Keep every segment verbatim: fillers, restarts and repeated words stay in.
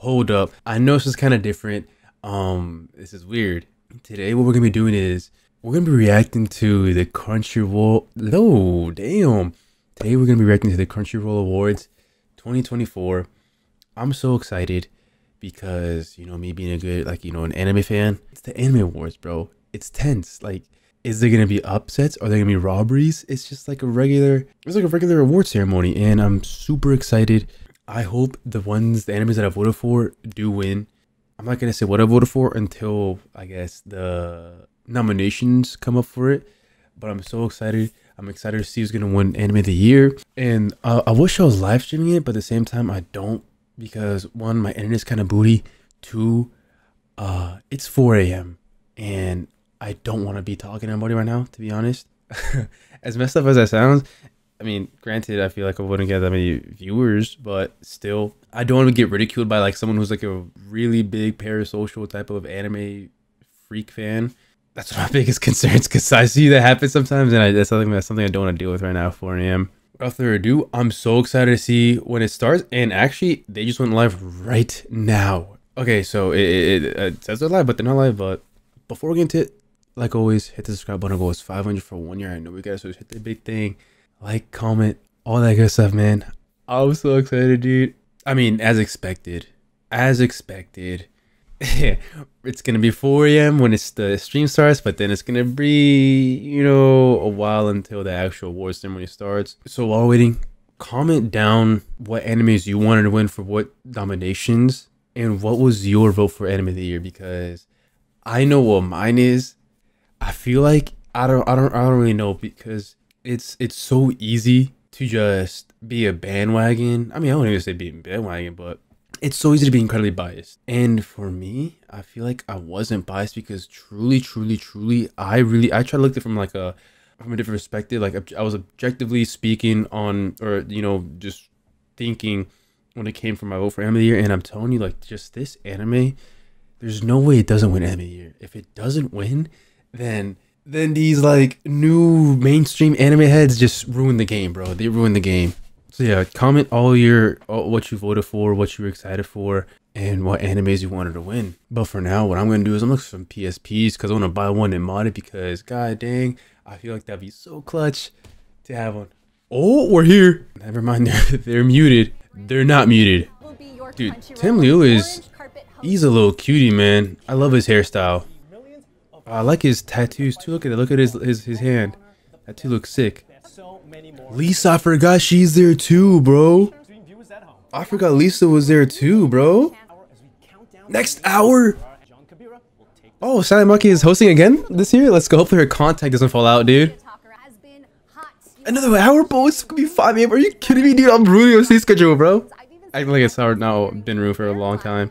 hold up, I know this is kind of different. Um, this is weird. Today, what we're gonna be doing is we're gonna be reacting to the Crunchyroll. No, damn. Today we're gonna be reacting to the Crunchyroll Awards twenty twenty-four. I'm so excited because, you know, me being a good, like, you know, an anime fan. It's the anime awards, bro. It's tense. Like, is there gonna be upsets? Are there gonna be robberies? It's just like a regular, it's like a regular award ceremony, and I'm super excited. I hope the ones, the animes that I voted for do win. I'm not gonna say what I voted for until, I guess, the nominations come up for it. But I'm so excited. I'm excited to see who's gonna win Anime of the Year. And uh, I wish I was live streaming it, but at the same time, I don't, because one, my internet's kind of booty. Two, uh, it's four A M and I don't want to be talking to anybody right now, to be honest. As messed up as that sounds, I mean, granted, I feel like I wouldn't get that many viewers, but still, I don't want to get ridiculed by like someone who's like a really big parasocial type of anime freak fan. That's one of my biggest concerns, because I see that happen sometimes, and I, that's something that's something I don't want to deal with right now at four A M Without further ado, I'm so excited to see when it starts, and actually, they just went live right now. Okay, so it, it, it says they're live, but they're not live. But before we get into it, like always, hit the subscribe button. Goal is five hundred for one year. I know we guys always hit the big thing. Like, comment, all that good stuff, man. I'm so excited, dude. I mean, as expected. As expected. It's going to be four A M when it's the stream starts, but then it's going to be, you know, a while until the actual award ceremony starts. So while waiting, comment down what animes you wanted to win for what nominations, and what was your vote for Anime of the Year, because I know what mine is. I feel like I don't I don't I don't really know, because it's it's so easy to just be a bandwagon. I mean, I don't even say be a bandwagon, but it's so easy to be incredibly biased. And for me, I feel like I wasn't biased, because truly, truly, truly, I really, I tried to look at it from like a, from a different perspective. Like, I was objectively speaking on, or, you know, just thinking when it came from my vote for Anime of the Year. And I'm telling you, like, just this anime, there's no way it doesn't win Anime of the Year. If it doesn't win, then, then these like new mainstream anime heads just ruin the game, bro. They ruin the game. So yeah, comment all your, all, what you voted for, what you were excited for, and what animes you wanted to win. But for now, what I'm going to do is I'm looking for some P S Ps, because I want to buy one and mod it, because god dang, I feel like that'd be so clutch to have one. Oh, we're here. Never mind, they're, they're muted. They're not muted. Dude, Tim Liu is, he's a little cutie, man. I love his hairstyle. I like his tattoos too. Look at it. Look at his his, his hand. That too looks sick. Lisa, I forgot she's there too, bro. I forgot Lisa was there too, bro. Next hour. Oh, Sally Amaki is hosting again this year. Let's go. Hopefully her contact doesn't fall out, dude. Another hour, bro. It's gonna be five A M Are you kidding me, dude? I'm ruining your sleep schedule, bro. Acting like it's now been ruined for a long time.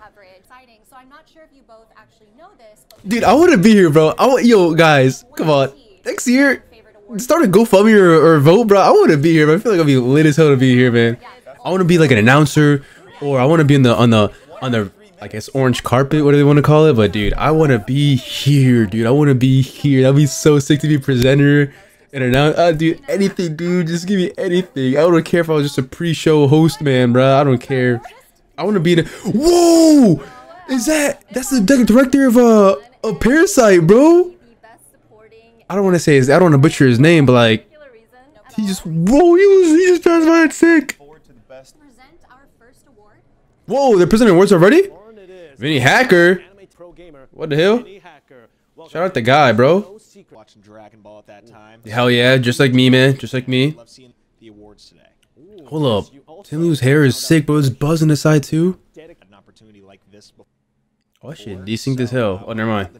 Dude, I want to be here, bro. I want, yo, guys, come on. Next year, start a GoFundMe or, or vote, bro. I want to be here, but I feel like I'll be lit as hell to be here, man. I want to be like an announcer, or I want to be in the on the on the I guess orange carpet, what do they want to call it? But dude, I want to be here, dude. I want to be here. That'd be so sick to be a presenter and announce. Uh, dude, anything, dude. Just give me anything. I don't care if I was just a pre-show host, man, bro. I don't care. I want to be in. A Whoa, is that that's the director of uh. a Parasite, bro. I don't want to say his, I don't want to butcher his name, but like, he just, whoa, he, was, he just transferred sick. Whoa, they're presenting awards already? Vinny Hacker? What the hell? Shout out the guy, bro. Hell yeah, just like me, man. Just like me. Hold up. Tim Liu's hair is sick, bro. It's buzzing aside, too. Oh shit, desynced as hell. Oh, never mind. I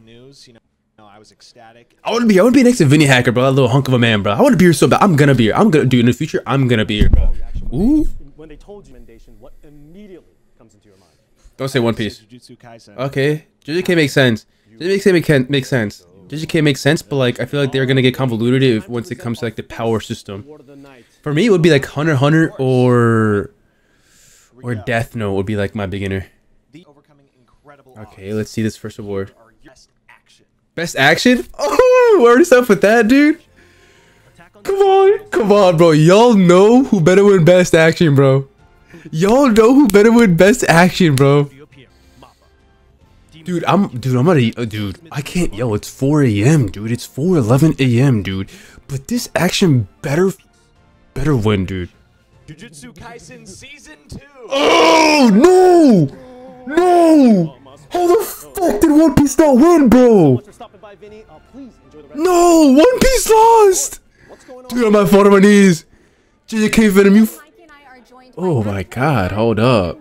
want to be, I want to be next to Vinny Hacker, bro. That little hunk of a man, bro. I want to be here so bad. I'm gonna be here. I'm gonna, dude. In the future, I'm gonna be here, bro. Ooh. When they told you recommendation, what immediately comes into your mind? Don't say One Piece. Okay, J J K makes sense. J J K makes sense. J J K makes sense, but like, I feel like they're gonna get convoluted if once it comes to like the power system. For me, it would be like Hunter x Hunter or or Death Note would be like my beginner. Okay, let's see this first award. Best action? Oh, we already set up with that, dude. Come on, come on, bro. Y'all know who better win best action, bro. Y'all know who better win best action, bro. Dude, I'm, dude, I'm gonna, uh, dude, I can't yell, it's four A M, dude, it's four eleven A M, dude, but this action better, better win, dude. Jujutsu Kaisen Season two! Oh, no! No! How the fuck did One Piece not win, bro? No! One Piece lost! Dude, I'm at fault on my knees. J J K Venom, you f- Oh my god, hold up.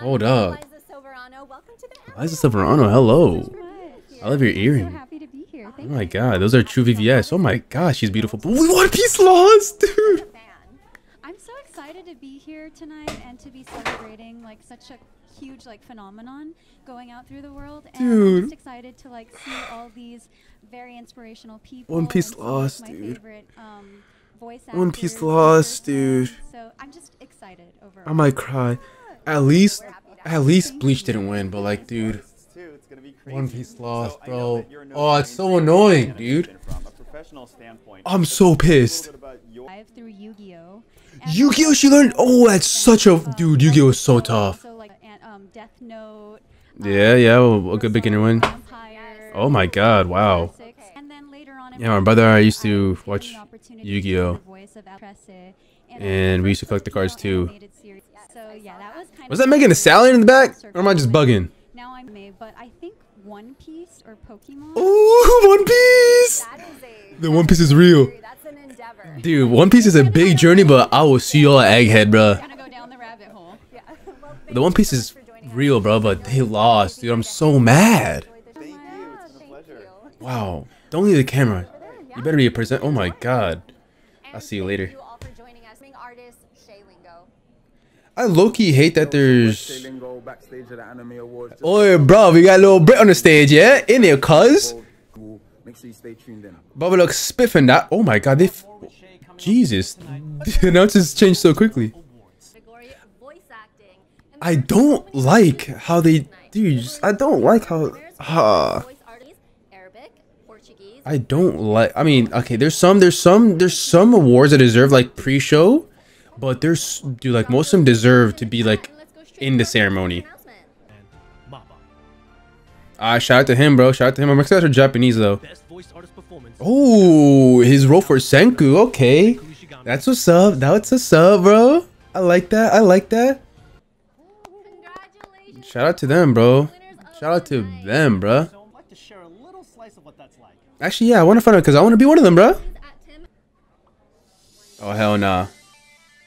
Hold up. Liza Soberano, hello. I love your earring. Oh my god, those are true V V S. Oh my god, she's beautiful. But One Piece lost, dude! To be here tonight and to be celebrating like such a huge like phenomenon going out through the world, and dude, I'm just excited to like see all these very inspirational people. One Piece lost, like, dude. Favorite, um, voice One Piece lost, dude. So I'm just excited over. I might cry. At least, at least Bleach didn't win, but like, dude, One Piece lost, bro. Oh, it's so annoying, dude. I'm so pissed. Through Yu-Gi-Oh. Yu-Gi-Oh, she learned. Oh, that's such a dude. Yu-Gi-Oh is so tough. Death Note. Yeah, yeah, well, a good beginner win. Oh my god, wow. Yeah, my brother and I used to watch Yu-Gi-Oh, and we used to collect the cards too. Was that making a salad in the back, or am I just bugging? Now I may, but I think One Piece or Pokemon. Oh, One Piece! The One Piece is real. Dude, One Piece is a big journey, but I will see y'all at Egghead, bro. The One Piece is real, bro, but they lost, dude. I'm so mad. Wow. Don't leave the camera. You better be a person. Oh my god. I'll see you later. I low-key hate that there's... Oh, bro, we got a little Brit on the stage, yeah? In there, cuz. Bubba looks spiffing that. Oh my god, they f Jesus. The announcers changed so quickly. I don't like how they dude, I don't like how uh, I don't like I mean, okay, there's some there's some there's some awards that deserve like pre-show, but there's dude like most of them deserve to be like in the ceremony. Ah, uh, shout out to him, bro. Shout out to him. I'm excited for Japanese, though. Oh, his role for Senku. Okay. That's what's up. That's what's up, bro. I like that. I like that. Shout out to them, bro. Shout out to them, bro. Actually, yeah, I want to find out because I want to be one of them, bro. Oh, hell nah.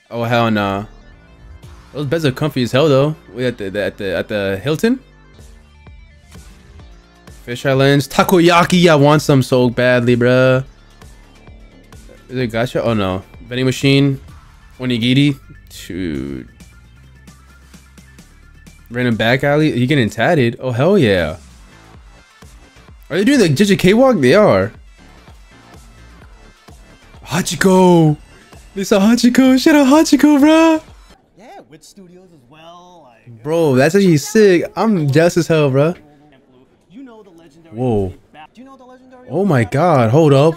Oh, hell nah. Those beds are comfy as hell, though. We at the, the, at the, at the Hilton. Fish Islands, takoyaki, I want some so badly, bruh. Is it gacha? Oh no. Vending machine, onigiri, dude. Random back alley, you getting tatted? Oh hell yeah. Are they doing the J J K walk? They are. Hachiko! They saw Hachiko, shout out Hachiko, bruh! Yeah, with studios as well. Like, bro, that's actually sick. I'm jealous as hell, bruh. Whoa. Oh my god, hold up.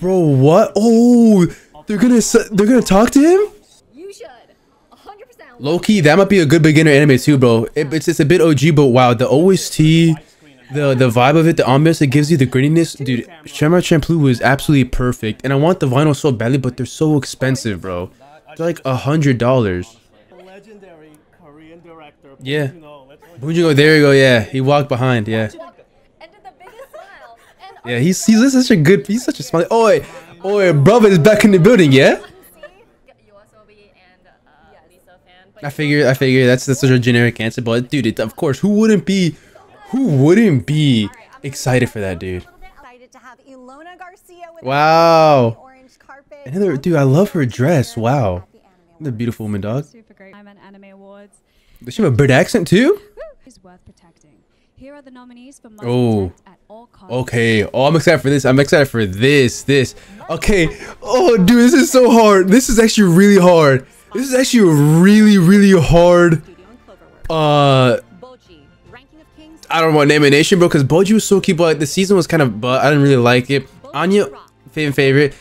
Bro, what? Oh, they're gonna they're gonna talk to him? Low-key, that might be a good beginner anime too, bro. It, it's, it's a bit O G, but wow, the O S T, the, the vibe of it, the ambiance it gives you, the grittiness. Dude, Samurai Champloo was absolutely perfect. And I want the vinyl so badly, but they're so expensive, bro. They're like a hundred dollars. Yeah. Bunjigo, there you go, yeah. He walked behind, yeah. Yeah, he's he's such a good, he's such a smiley. Oi, oi, brother is back in the building, yeah. I figure, I figure that's, that's such a generic answer, but dude, it, of course, who wouldn't be, who wouldn't be excited for that, dude? Wow. Another dude, I love her dress. Wow, the beautiful woman, dog. Does she have a bird accent too? Here are the nominees for oh, at all okay. Oh, I'm excited for this. I'm excited for this. This. Okay. Oh, dude, this is so hard. This is actually really hard. This is actually a really, really hard. Uh, I don't want to name a nation, bro, because Boji was so cute, but the season was kind of, but I didn't really like it. Anya, favorite, favorite.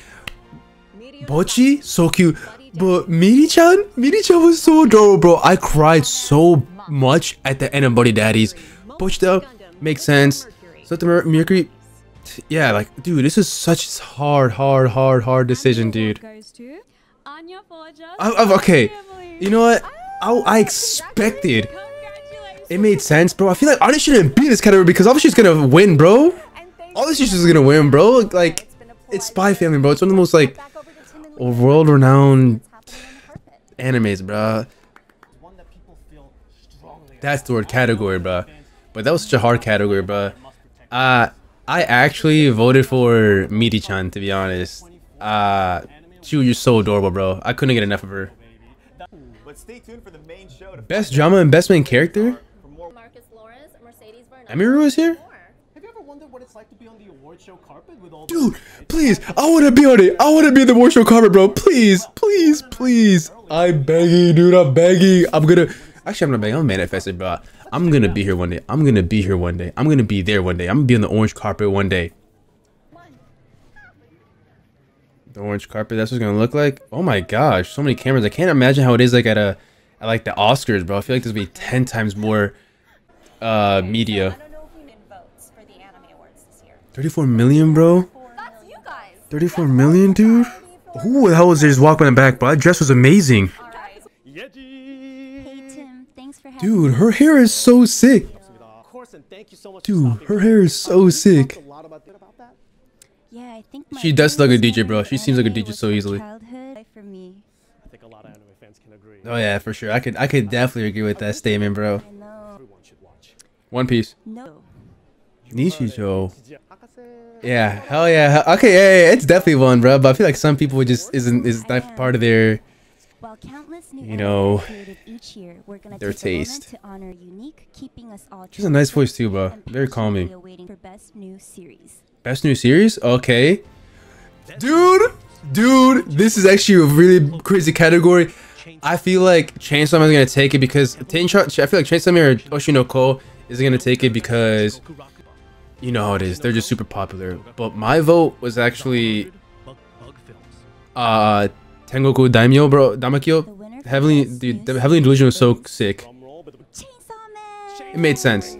Boji, so cute. But Miri-chan? Miri-chan was so adorable, bro. I cried so much at the end of Buddy Daddies. Bochita makes sense. Sotomayor Mercury. Yeah, like, dude, this is such hard, hard, hard, hard decision, dude. I, I, okay, you know what? I, I expected. It made sense, bro. I feel like Arya shouldn't be in this category because obviously she's gonna win, bro. Obviously she's gonna win, bro. Like, it's Spy Family, bro. It's one of the most, like, world-renowned animes, bro. That's the word, category, bro. But that was such a hard category, bro. Uh, I actually voted for Miri-chan, to be honest. Uh, she was just so adorable, bro. I couldn't get enough of her. Stay tuned for the main show. Best drama and best main character? Marcus Lawrence, Mercedes Bernhardt. Amiru is here? Have you ever wondered what it's like to be on the award show carpet with all Dude, please, I want to be on it. I want to be on the award show carpet, bro. Please, please, please. I'm begging, dude. I'm begging. I'm going to... Actually, I'm not begging. I'm manifested, bro. I'm going to be here one day. I'm going to be here one day. I'm going to be there one day. I'm going to be on the orange carpet one day. The orange carpet, that's what it's gonna look like. Oh my gosh, so many cameras. I can't imagine how it is like at a at like the Oscars, bro. I feel like there's gonna be ten times more uh media. Thirty-four million, bro. Thirty-four million, dude. Who the hell was there just walking in the back, bro? That dress was amazing, dude. Her hair is so sick, dude. Her hair is so sick. Yeah, I think she does look like a D J, bro. She seems like a D J so easily. Oh yeah, for sure. I could, I could definitely agree with that statement, bro. One Piece. Nishijo. Yeah, hell yeah. Okay, yeah, yeah, it's definitely one, bro. But I feel like some people would just isn't is not part of their, you know, their taste. She's a nice voice too, bro. Very calming. Best new series? Okay. Dude! Dude! This is actually a really crazy category. I feel like Chainsaw Man is going to take it because... I feel like Chainsaw Man or Oshinoko is going to take it because... You know how it is. They're just super popular. But my vote was actually... Uh... Tengoku Daimyo, bro. Damakyo. Heavenly... Dude, Heavenly Delusion was so sick. It made sense.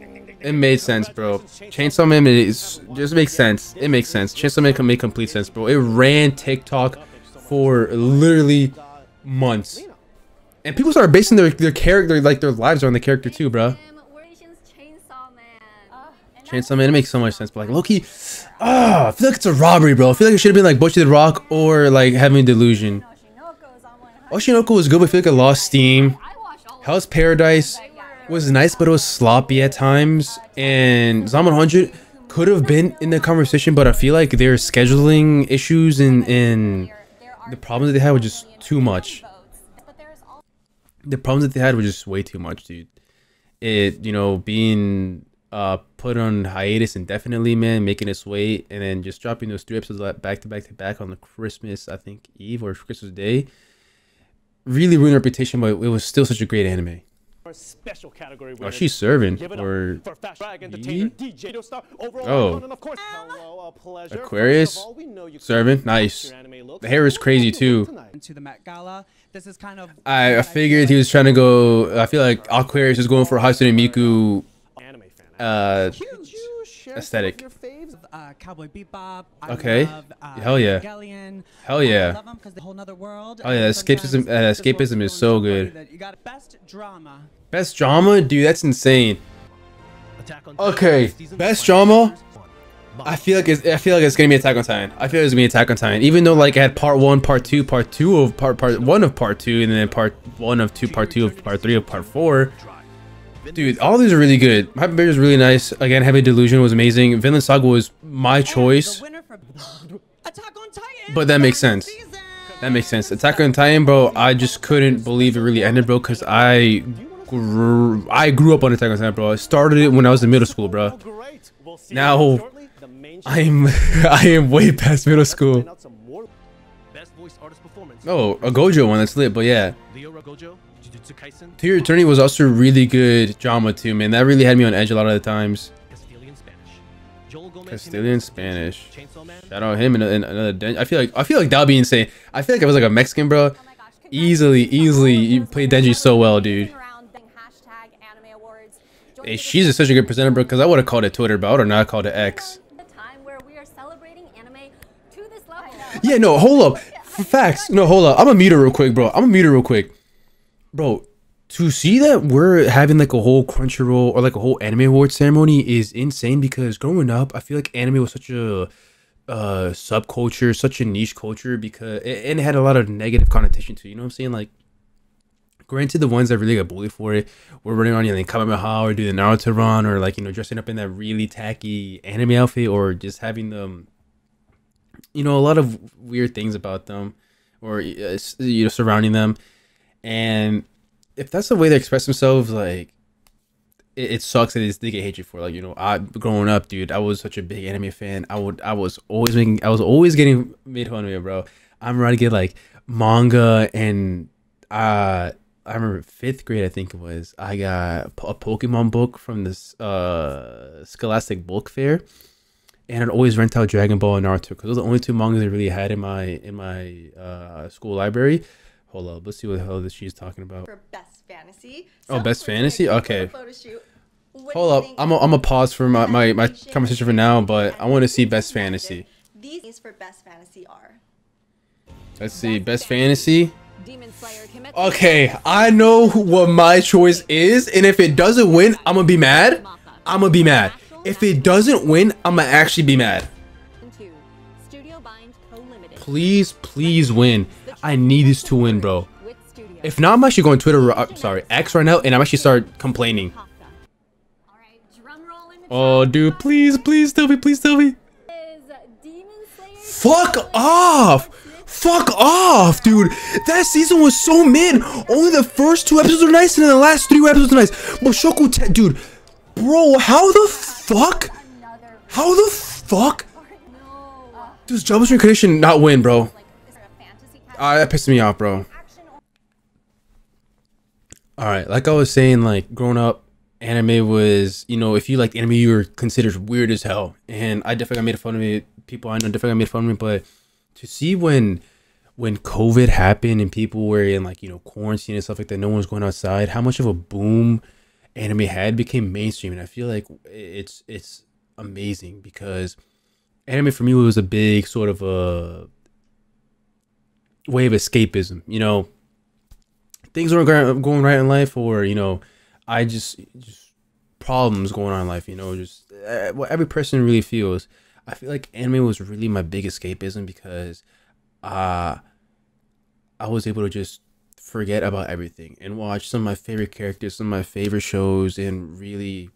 It made sense, bro. Chainsaw Man is just makes sense. It makes sense. Chainsaw Man can make complete sense, bro. It ran TikTok for literally months, and people started basing their their character, like their lives, on the character too, bro. Chainsaw Man, it makes so much sense, but like low-key, ah, oh, I feel like it's a robbery, bro. I feel like it should have been like Bocchi the Rock or like Heavenly Delusion. Oshinoko was good, but I feel like it lost steam. Hell's Paradise was nice, but it was sloppy at times, and Zom one hundred could have been in the conversation, but I feel like their scheduling issues and and the problems that they had were just too much. The problems that they had were just way too much, dude. It, you know, being uh put on hiatus indefinitely, man, making its way, and then just dropping those three episodes back to back to back on the Christmas, I think, Eve or Christmas Day, really ruined reputation. But it was still such a great anime. Special category. Oh, she's serving for, for entertainer, D J, star, overall, oh, and of course, hello, a Aquarius all, serving. Nice. The hair is crazy too. I figured he was trying to go. I feel like Aquarius is going for Hatsune Miku uh, aesthetic. Uh, Cowboy Bebop. Okay. Love, uh, hell yeah. Evangelion. Hell yeah. Them, the whole other world, oh yeah, escapism. Uh, escapism is so good. You got best drama. Best drama, dude. That's insane. Okay. Best drama. I feel like it's. I feel like it's gonna be Attack on Titan. I feel like it's gonna be Attack on Titan. Even though like I had part one, part two, part two of part part one of part two, and then part one of two, part two of part three of part four. Dude, all these are really good. Happy Bear is really nice. Again, Heavy Delusion was amazing. Vinland Saga was my choice. But that makes sense. That makes sense. Attack on Titan, bro, I just couldn't believe it really ended, bro, because I grew, I grew up on Attack on Titan, bro. I started it when I was in middle school, bro. Now, I'm, I am way past middle school. Oh, a Gojo one, that's lit, but yeah. To Your Attorney was also really good drama too, man. That really had me on edge a lot of the times. Castilian Spanish. Castilian Spanish. Shout out him and another. I feel like I feel like that would be insane. I feel like I was like a Mexican, bro. Easily, easily. You played Denji so well, dude. Hey, she's a, such a good presenter, bro, because I would have called it Twitter, but I would have not called it X. Yeah, no, hold up. Facts. No, hold up. I'm gonna mute her real quick, bro. I'm gonna mute her real quick. Bro, to see that we're having like a whole Crunchyroll or like a whole anime award ceremony is insane, because growing up, I feel like anime was such a uh subculture, such a niche culture, because it, and it had a lot of negative connotation to, you know what I'm saying? Like, granted, the ones that really got bullied for it were running around, you know, like Kamehameha or do the Naruto run, or like, you know, dressing up in that really tacky anime outfit, or just having them, you know, a lot of weird things about them, or uh, you know, surrounding them. And if that's the way they express themselves, like, it, it sucks that they, they get hatred for. Like, you know, I growing up, dude, I was such a big anime fan. I would, I was always making, I was always getting made fun of, bro. I remember I'd get like manga, and uh, I remember fifth grade, I think it was, I got a Pokemon book from this uh Scholastic Book Fair. And I'd always rent out Dragon Ball and Naruto, because those are the only two mangas I really had in my in my uh, school library. Hold up, let's see what the hell this she's talking about. For best fantasy. Oh, so best fantasy? Okay. Hold up, I'm a, I'm a pause for my, my, my conversation for now, but I want to see best fantasy. These for best fantasy are. Let's see, best fantasy. Okay, I know what my choice is, and if it doesn't win, I'm gonna be mad. I'm gonna be mad. If it doesn't win, I'm gonna actually be mad. Please, please win. I need this to win, bro. If not, I'm actually going Twitter, uh, sorry, X right now, and I'm actually start complaining. Oh, dude, please, please tell me, please tell me. Fuck off! Fuck off, dude! That season was so mid! Only the first two episodes were nice, and then the last three episodes were nice. But Shoku, dude, bro, how the fuck? How the fuck? Does Jump Street Condition not win, bro? Uh, that pissed me off, bro. Alright, like I was saying, like, growing up, anime was, you know, if you liked anime, you were considered weird as hell. And I definitely got made fun of me. People I know definitely got made fun of me, but to see when when COVID happened and people were in, like, you know, quarantine and stuff like that, no one was going outside, how much of a boom anime had became mainstream. And I feel like it's it's amazing, because anime for me was a big sort of a way of escapism. You know, things weren't going right in life, or, you know, I just just problems going on in life, you know, just what every person really feels. I feel like anime was really my big escapism, because uh I was able to just forget about everything and watch some of my favorite characters, some of my favorite shows, and really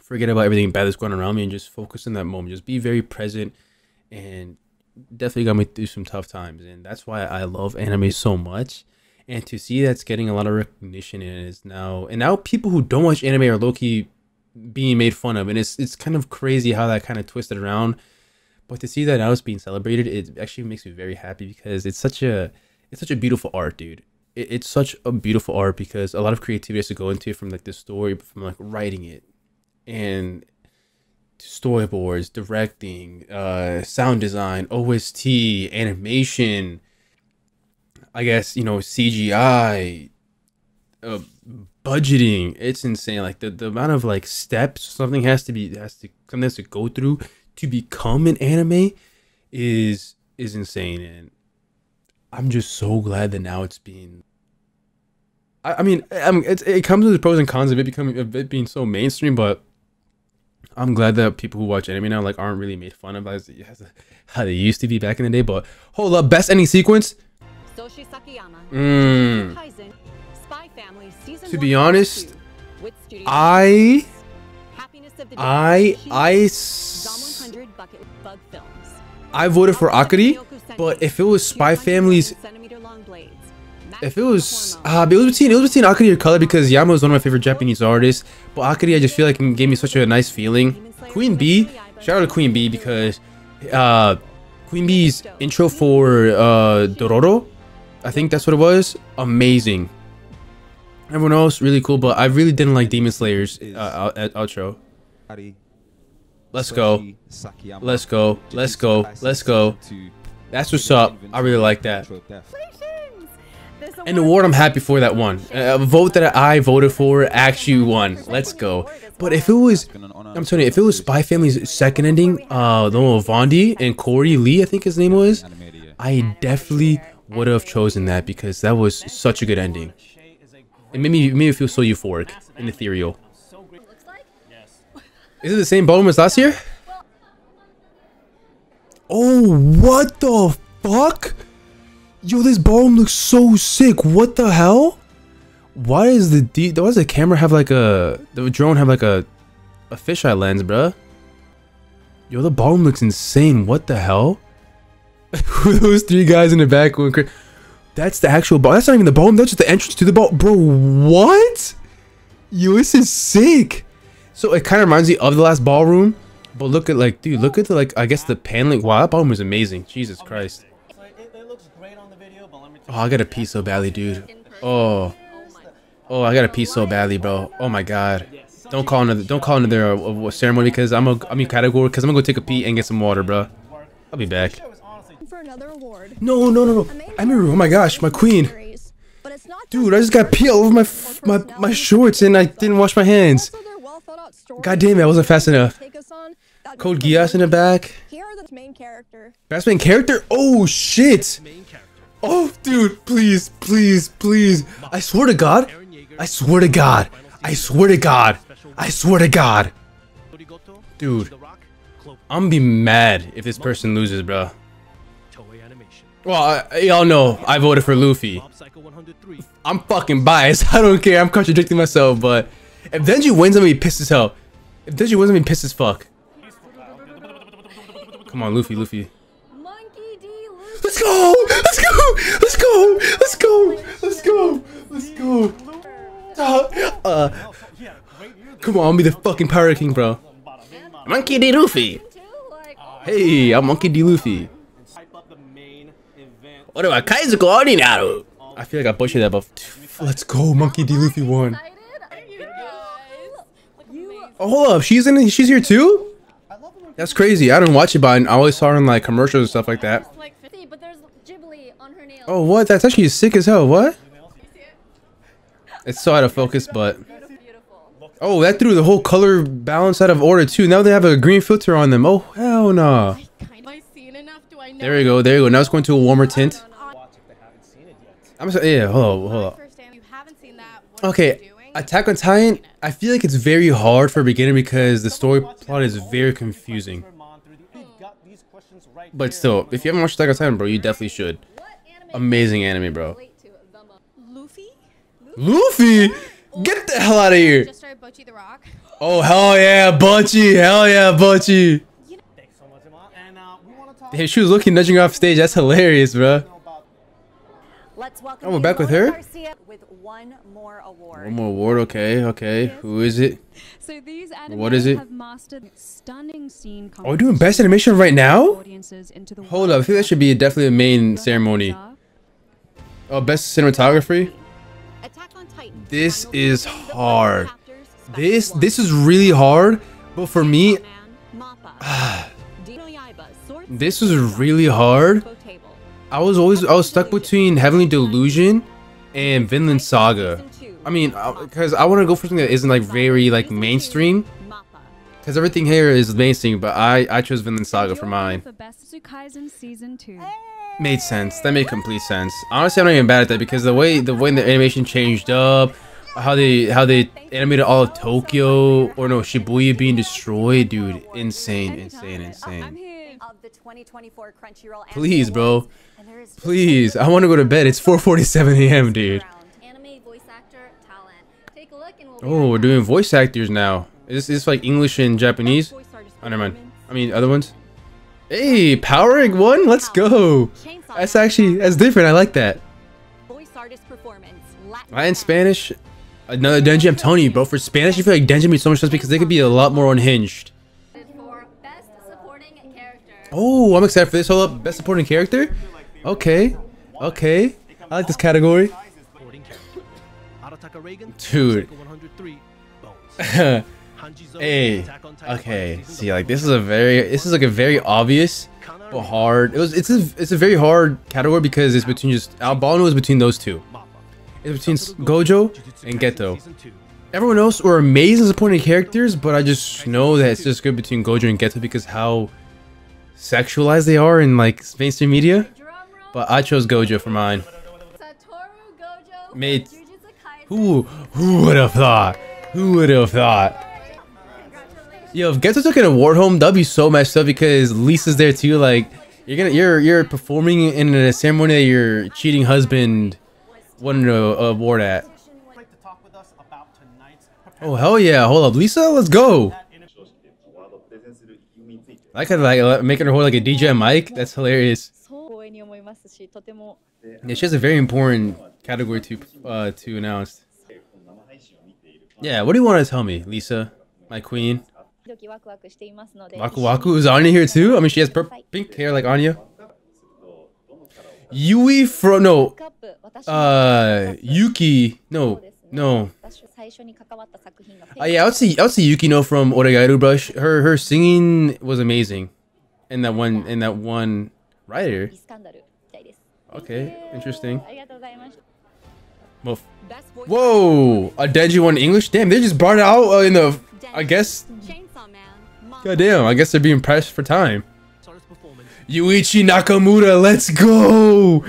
forget about everything bad that's going around me and just focus in that moment, just be very present. And definitely got me through some tough times, and that's why I love anime so much. And to see that's getting a lot of recognition, and it's now and now people who don't watch anime are low-key being made fun of, and it's it's kind of crazy how that kind of twisted around. But to see that now it's being celebrated, it actually makes me very happy, because it's such a It's such a beautiful art, dude. It, it's such a beautiful art, because a lot of creativity has to go into it, from like the story, from like writing it, and storyboards, directing, uh, sound design, O S T, animation, I guess, you know, C G I, uh, budgeting. It's insane. Like the, the amount of like steps something has to be has to something has to go through to become an anime is is insane. And I'm just so glad that now it's being. I, I mean, I mean, it's, it comes with the pros and cons of it becoming of it being so mainstream, but I'm glad that people who watch anime now like aren't really made fun of as, as how they used to be back in the day. But hold up, best ending sequence. Mm. To be honest, I, I, I, I voted for Akari. But if it was Spy Family's, if it was, uh, it was between, it was between Akari or Color, because Yama is one of my favorite Japanese artists. But Akari, I just feel like it gave me such a nice feeling. Queen Bee, shout out to Queen Bee, because uh, Queen Bee's intro for uh, Dororo, I think that's what it was, amazing. Everyone else, really cool, but I really didn't like Demon Slayer's uh, outro. Let's go, let's go, let's go, let's go. That's what's up. I really like that. And the award I'm happy for that one. A vote that I voted for actually won. Let's go. But if it was, I'm telling you, if it was Spy Family's second ending, uh, the one with Vondi and Corey Lee, I think his name was, I definitely would have chosen that because that was such a good ending. It made me, made me feel so euphoric and ethereal. Is it the same bottom as last year? Oh, what the fuck? Yo, this ballroom looks so sick. What the hell? Why is the D why does the camera have like a the drone have like a a fisheye lens, bruh? Yo, the ballroom looks insane. What the hell? Those three guys in the back going crazy. That's the actual ball. That's not even the ballroom. That's just the entrance to the ball, bro. What? Yo, this is sick. So it kind of reminds me of the last ballroom, but look at like, dude, look at the like. I guess the paneling. Wow, that ballroom is amazing. Jesus Christ. Oh, I gotta pee so badly, dude. Oh, oh, I gotta pee so badly, bro. Oh my God. Don't call another. Don't call another uh, uh, ceremony because I'm a. I'm in category because I'm gonna go take a pee and get some water, bro. I'll be back. No, no, no, no. Amiru. Oh my gosh, my queen. Dude, I just got pee all over my my my shorts and I didn't wash my hands. God damn it, I wasn't fast enough. Code Geass in the back. Best main character. Oh shit. Oh, dude, please, please, please. I swear to God. I swear to God. I swear to God. I swear to God. Dude, I'm gonna be mad if this person loses, bro. Well, y'all know I voted for Luffy. I'm fucking biased. I don't care. I'm contradicting myself, but if Denji wins, I'm gonna be pissed as hell. If Denji wins, I'm gonna be pissed as fuck. Come on, Luffy, Luffy. Let's go! Let's go! Let's go! Let's go! Let's go! Let's go! Uh, uh, come on, I'll be the fucking Pirate King, bro. Monkey D. Luffy! Hey, I'm Monkey D. Luffy. What about Kaizuko Orinaru? I feel like I butchered that, but let's go, Monkey D. Luffy won. Oh, hold up, she's in. She's here too? That's crazy. I don't watch it, but I always saw her in like commercials and stuff like that. Oh, what? That's actually sick as hell. What? It's so out of focus, but... Oh, that threw the whole color balance out of order, too. Now they have a green filter on them. Oh, hell no. There we go. There you go. Now it's going to a warmer tint. I'm sorry. Yeah, hold on. Hold on. Okay. Attack on Titan, I feel like it's very hard for a beginner because the story plot is very confusing. But still, if you haven't watched Attack on Titan, bro, you definitely should. Amazing anime, bro. Luffy? Luffy? Get the hell out of here. Oh, hell yeah, Bocchi. Hell yeah, Bocchi. Hey, she was looking nudging off stage. That's hilarious, bro. Oh, we're back with her? One more award. One more award, okay, okay. Who is it? So these what is it? Have mastered stunning scene. Are we doing best animation right now? Hold up, I think that should be definitely a main ceremony. Oh, best cinematography? This is hard. This this is really hard, but for me... Uh, this was really hard. I was always I was stuck between Heavenly Delusion and Vinland Saga. I mean, because I want to go for something that isn't like very like mainstream, because everything here is mainstream, but I I chose Vinland Saga for mine. Made sense. That made complete sense. Honestly, I'm not even bad at that because the way the way the animation changed up, how they how they animated all of Tokyo or no Shibuya being destroyed, dude, insane, insane, insane. The twenty twenty-four Crunchyroll. Please, bro. Please, I want to go to bed. It's four forty-seven A M, dude. Oh, we're doing voice actors now. Is this, is this like English and Japanese? Oh, never mind. I mean, other ones. Hey, powering one. Let's go. That's actually that's different. I like that. Voice artist performance. Latin Spanish. Another Denji. I'm telling you, bro. For Spanish, I feel like Denji makes so much sense because they could be a lot more unhinged. Oh, I'm excited for this. Hold up, best supporting character. Okay, okay. I like this category. Dude, Hey, okay, see, like, this is a very, this is like a very obvious, but hard, it was, it's a, it's a very hard category because it's between just, Albano is between those two. It's between Gojo and Geto. Everyone else were amazing supporting characters, but I just know that it's just good between Gojo and Geto because how sexualized they are in, like, mainstream media. But I chose Gojo for mine. Mate, who, who would have thought? Who would have thought? Yo, if Geto took an award home, that'd be so messed up because Lisa's there too. Like, you're gonna, you're, you're performing in a ceremony that your cheating husband won an award at. Oh hell yeah! Hold up, Lisa, let's go. I could like making her hold like a D J mic. That's hilarious. Yeah, she has a very important category to uh, to announce. Yeah, what do you want to tell me, Lisa, my queen? Waku Waku is Anya here too. I mean, she has pink hair like Anya. Yui from no, uh, Yuki no no. Uh, yeah, I would say I would say Yukino from Oregairu Brush. Her her singing was amazing, and that one and that one writer. Okay, interesting. Whoa, a Denji one English. Damn, they just brought it out uh, in the. I guess. God damn, I guess they're being pressed for time. Yuichi Nakamura, let's go!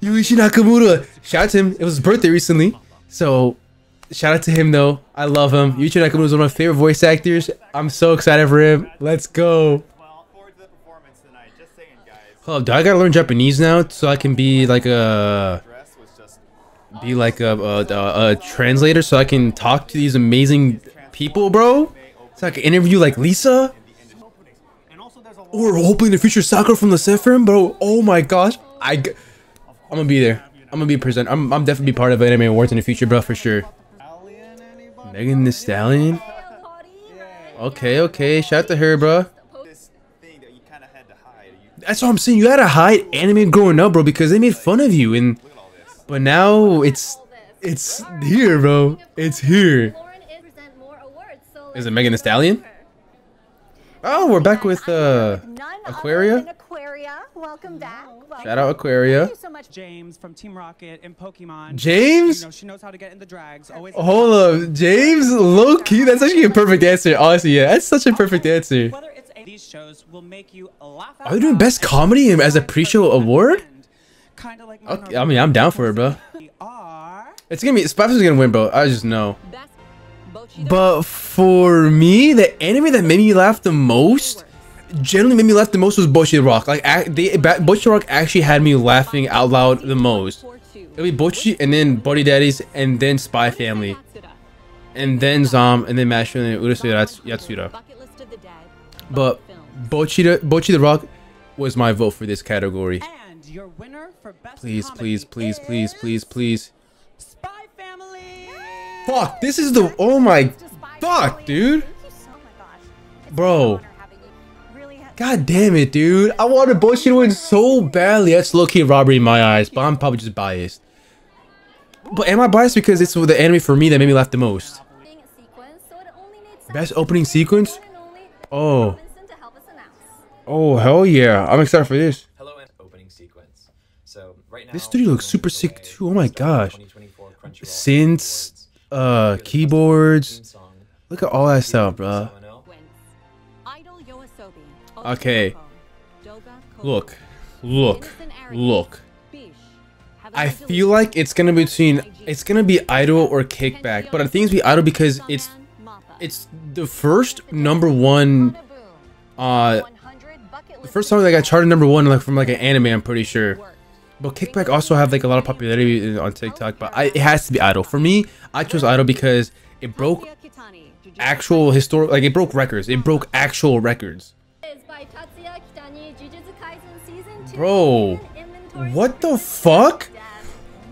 Yuichi Nakamura! Shout out to him, it was his birthday recently. So, shout out to him though, I love him. Yuichi Nakamura is one of my favorite voice actors. I'm so excited for him, let's go! Oh, do I gotta learn Japanese now so I can be like a... Be like a, a, a, a translator so I can talk to these amazing people, bro? So I can interview like Lisa? Or hopefully in the future Sakura from the Sephiroth, bro. Oh my gosh, I, g I'm gonna be there. I'm gonna be present. I'm, I'm definitely part of anime awards in the future, bro, for sure. Megan Thee Stallion. Okay, okay. Shout out to her, bro. That's what I'm saying. You had to hide anime growing up, bro, because they made fun of you, and but now it's it's here, bro. It's here. Is it Megan Thee Stallion? Oh, we're back with uh, Aquaria. Aquaria. Welcome back. Welcome. Shout out Aquaria. Thank you so much, James from Team Rocket and Pokemon. James? You know, she knows how to get in the drags. Always. Hold up, James. Low key, that's actually a perfect answer. Honestly, yeah, that's such a perfect answer. These shows will make you laugh. Are you doing best comedy as a pre-show award? Okay, I mean, I'm down for it, bro. It's gonna be Spy Family is gonna win, bro. I just know. But for me, the anime that made me laugh the most, generally made me laugh the most, was Bocchi the Rock. Like, I, they, Bocchi the Rock actually had me laughing out loud the most. It would be Bocchi, and then Buddy Daddies, and then Spy Family, and then Zom, and then Mashu, and then Urusei Yatsura. But Bocchi the, Bocchi the Rock was my vote for this category. Please, please, please, please, please, please. Fuck, this is the, oh my, fuck, dude. Bro. God damn it, dude. I wanted Bocchi to win so badly. That's low-key robbery in my eyes, but I'm probably just biased. But am I biased because it's the anime for me that made me laugh the most? Best opening sequence? Oh. Oh, hell yeah. I'm excited for this. This studio looks super sick, too. Oh my gosh. Since... Uh, keyboards. Look at all that stuff, bro. Okay. Look. Look. Look. I feel like it's gonna be between... It's gonna be Idol or Kickback. But I think it's be Idol because it's... It's the first number one... Uh... The first time that I got charted number one like from like an anime, I'm pretty sure. But Kickback also have like a lot of popularity on TikTok, but I, it has to be Idol. For me, I chose Idol because it broke actual historic, like it broke records. It broke actual records. Bro, what the fuck?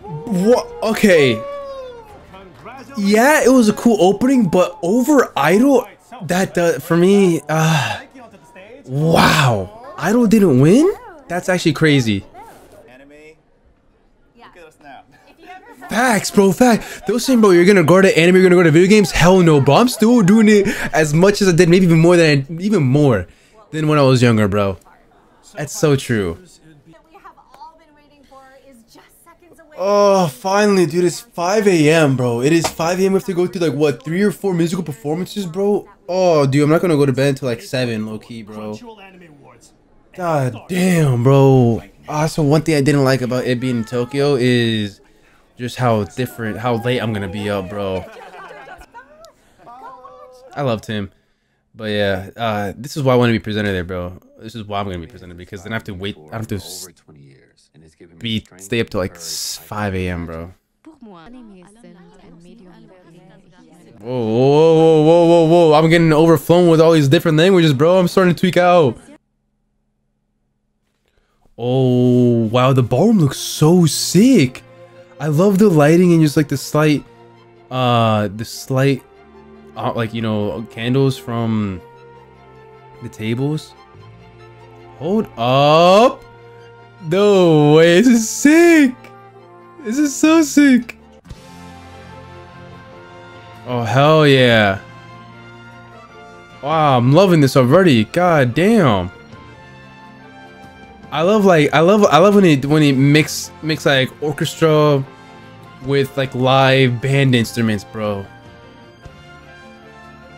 What? Okay. Yeah, it was a cool opening, but over Idol, that uh, for me, uh, wow. Idol didn't win? That's actually crazy. Facts, bro, fact. Those saying, bro, you're gonna go to anime, you're gonna go to video games? Hell no, bro. I'm still doing it as much as I did, maybe even more than I, even more than when I was younger, bro. That's so true. Oh, finally, dude, it's five A M, bro. It is five A M We have to go through, like, what, three or four musical performances, bro? Oh, dude, I'm not gonna go to bed until, like, seven, low-key, bro. God damn, bro. Also, one thing I didn't like about it being in Tokyo is just how different, how late I'm gonna be up, bro. I loved him. But, yeah, uh, this is why I want to be presented there, bro. This is why I'm gonna be presented, because then I have to wait, I have to... Be, stay up to like five A M, bro. Whoa, whoa, whoa, whoa, whoa, whoa. I'm getting overflown with all these different languages, bro. I'm starting to tweak out. Oh, wow. The ballroom looks so sick. I love the lighting and just like the slight, uh, the slight, uh, like, you know, candles from the tables. Hold up. No way, this is sick! This is so sick! Oh, hell yeah! Wow, I'm loving this already. God damn! I love like I love I love when it when it mix mix like orchestra with like live band instruments, bro.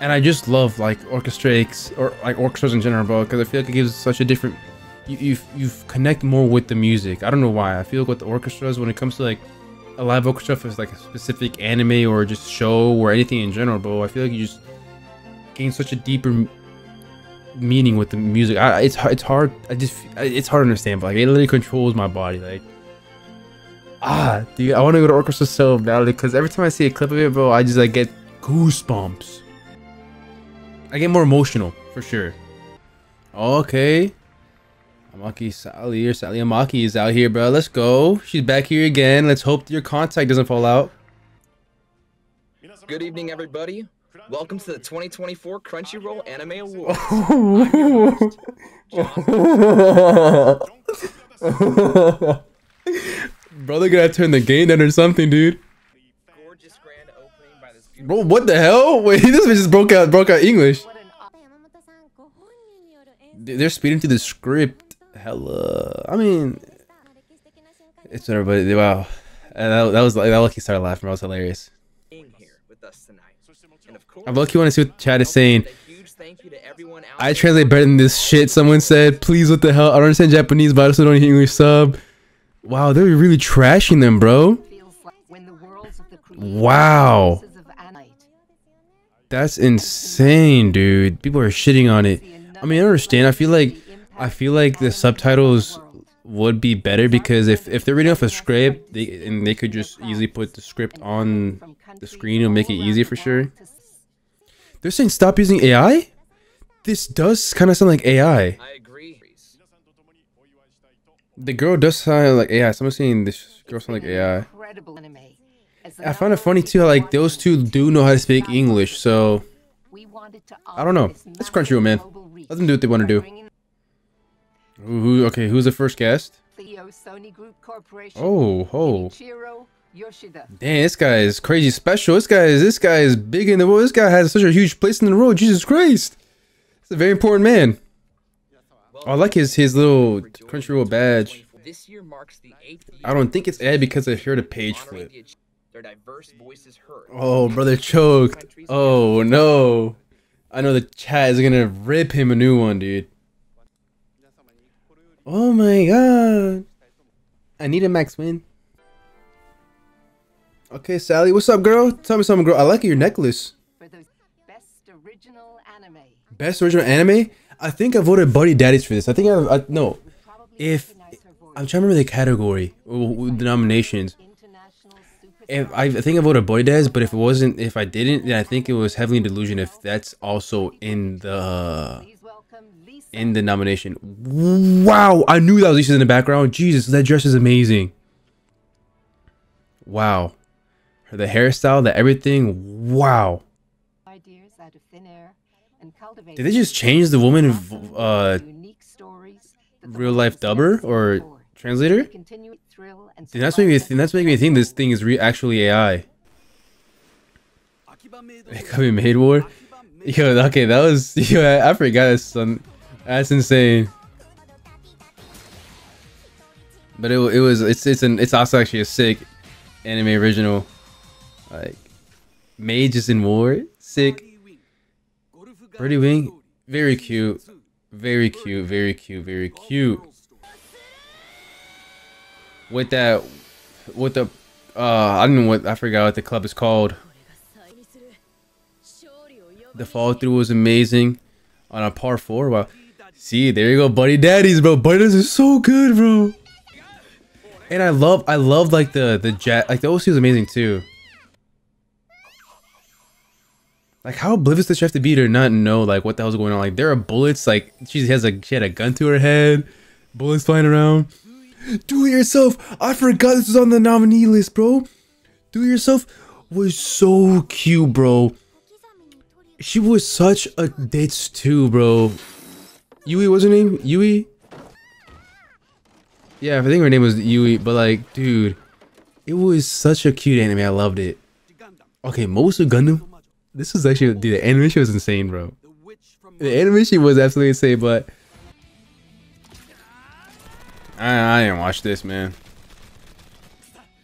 And I just love like orchestrates or like orchestras in general, bro, because I feel like it gives such a different. You you've, you've connect more with the music. I don't know why. I feel like with the orchestras, when it comes to like a live orchestra for like a specific anime or just show or anything in general, bro, I feel like you just gain such a deeper meaning with the music. I, it's it's hard. I just it's hard to understand, but like it literally controls my body. Like ah, dude, I want to go to orchestra so badly because every time I see a clip of it, bro, I just like get goosebumps. I get more emotional for sure. Okay. Amaki Sally or Sally Amaki is out here, bro. Let's go. She's back here again. Let's hope your contact doesn't fall out. Good evening, everybody. Welcome to the twenty twenty-four Crunchyroll Anime Awards. Bro, they're gonna turn the game down or something, dude. Gorgeous grand opening by this bro, what the hell? Wait, this bitch just broke out, broke out English. They're speeding through the script. Hella, I mean, it's everybody. Wow, and that, that was like that. Lucky started laughing. That was hilarious. I'm lucky. Want to see what the chat is saying? I translate better than this shit. Someone said, "Please, what the hell? I don't understand Japanese, but I also don't hear English sub." Wow, they're really trashing them, bro. Wow, that's insane, dude. People are shitting on it. I mean, I understand. I feel like. I feel like the subtitles would be better because if, if they're reading off a script, they and they could just easily put the script on the screen and make it easy for sure. They're saying stop using A I? This does kind of sound like A I. I agree. The girl does sound like A I. Someone's saying this girl sounds like A I. I found it funny too, like those two do know how to speak English, so I don't know. It's Crunchyroll, man. Let them do what they want to do. Who, okay, who's the first guest? Oh, oh. Dang, this guy is crazy special. This guy is this guy is big in the world. This guy has such a huge place in the world. Jesus Christ. He's a very important man. Oh, I like his, his little Crunchyroll badge. I don't think it's ad because I heard a page flip. Oh, brother choked. Oh, no. I know the chat is going to rip him a new one, dude. Oh my god. I need a max win. Okay, Sally, what's up, girl? Tell me something, girl. I like your necklace. For the best original anime. Best original anime? I think I voted Buddy Daddies for this. I think I, I no. If I'm trying to remember the category or the nominations. If I, I think I voted Buddy Daddies, but if it wasn't, if I didn't, then I think it was Heavenly Delusion. If that's also in the in the nomination. Wow, I knew that was Lisa's in the background. Jesus, that dress is amazing. Wow, the hairstyle, the everything. Wow. Did they just change the woman uh real life dubber or translator? thrill and Dude, that's making me th that's making me think this thing is re actually A I. Akami Maid War? Yo, okay, that was yo. I, I forgot that son. That's insane. But it it was it's it's an it's also actually a sick anime original. Like Mage is in War, sick. Birdie Wing, very cute, very cute, very cute, very cute. With that, with the, uh, I don't know what I forgot what the club is called. The fall through was amazing, on a par four. Wow, see, there you go, Buddy Daddies, bro. Buddy Daddies is so good, bro. And I love, I love like the the jet, like the O C was amazing too. Like, how oblivious does she have to be to not know, like, what the hell's going on? Like, there are bullets, like, she has a, she had a gun to her head, bullets flying around. Do It Yourself! I forgot this was on the nominee list, bro! Do It Yourself was so cute, bro. She was such a ditch, too, bro. Yui, what's her name? Yui? Yeah, I think her name was Yui, but, like, dude, it was such a cute anime, I loved it. Okay, most of Gundam? This was actually, dude, the animation was insane, bro. The animation was absolutely insane, but I, I didn't watch this, man.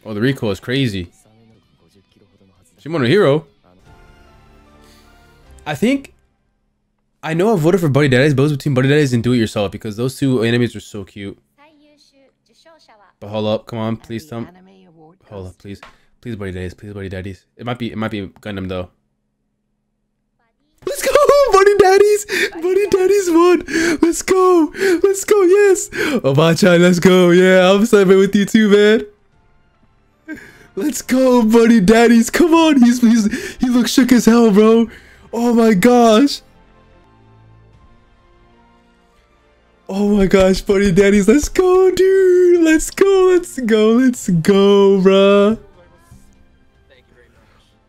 Oh, the recoil is crazy. Shimono Hero. I think I know I voted for Buddy Daddies, but it was between Buddy Daddies and Do It Yourself because those two animes are so cute. But hold up, come on, please, Tom. Hold up, please, please, Buddy Daddies, please, Buddy Daddies. It might be, it might be Gundam though. Let's go, Buddy Daddies! Buddy Daddies won! Let's go! Let's go, yes! Obachan, let's go! Yeah, I'm celebrating with you too, man! Let's go, Buddy Daddies! Come on! He's, he's, he looks shook as hell, bro! Oh my gosh! Oh my gosh, Buddy Daddies! Let's go, dude! Let's go, let's go, let's go, bruh!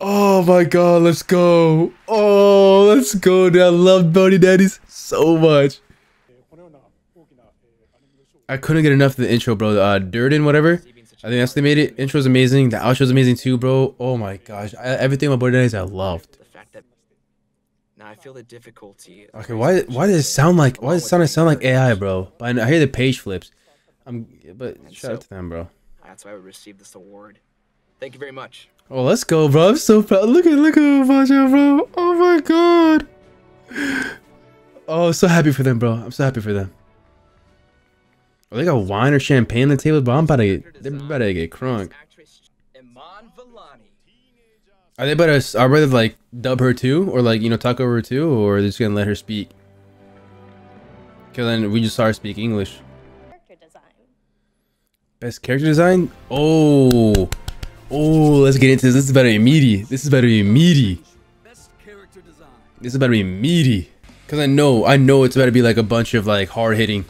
Oh my god, let's go. Oh, let's go, dude. I love Buddy Daddies so much. I couldn't get enough of the intro, bro. Uh, Durden, whatever. I think that's they made it. Intro's amazing. The outro's amazing too, bro. Oh my gosh. I, everything about Buddy Daddies I loved. Now I feel the difficulty. Okay, why why does it sound like why does it sound, it sound like A I, bro? But I hear the page flips. I'm but shout out to them, bro. That's why I received this award. Thank you very much. Oh, let's go, bro. I'm so proud. Look at, look at Obachan, bro. Oh, my God. Oh, so happy for them, bro. I'm so happy for them. Oh, they got wine or champagne on the table, but I'm about to get, they're about to get crunk. Are they about to, I'd rather, like, dub her, too? Or, like, you know, talk over her, too? Or they're just going to let her speak? Because then we just saw her speak English. Character design. Best character design? Oh. Oh, let's get into this. This is better be meaty. This is better be meaty. This is better be meaty. Cause I know, I know it's about to be like a bunch of like hard hitting,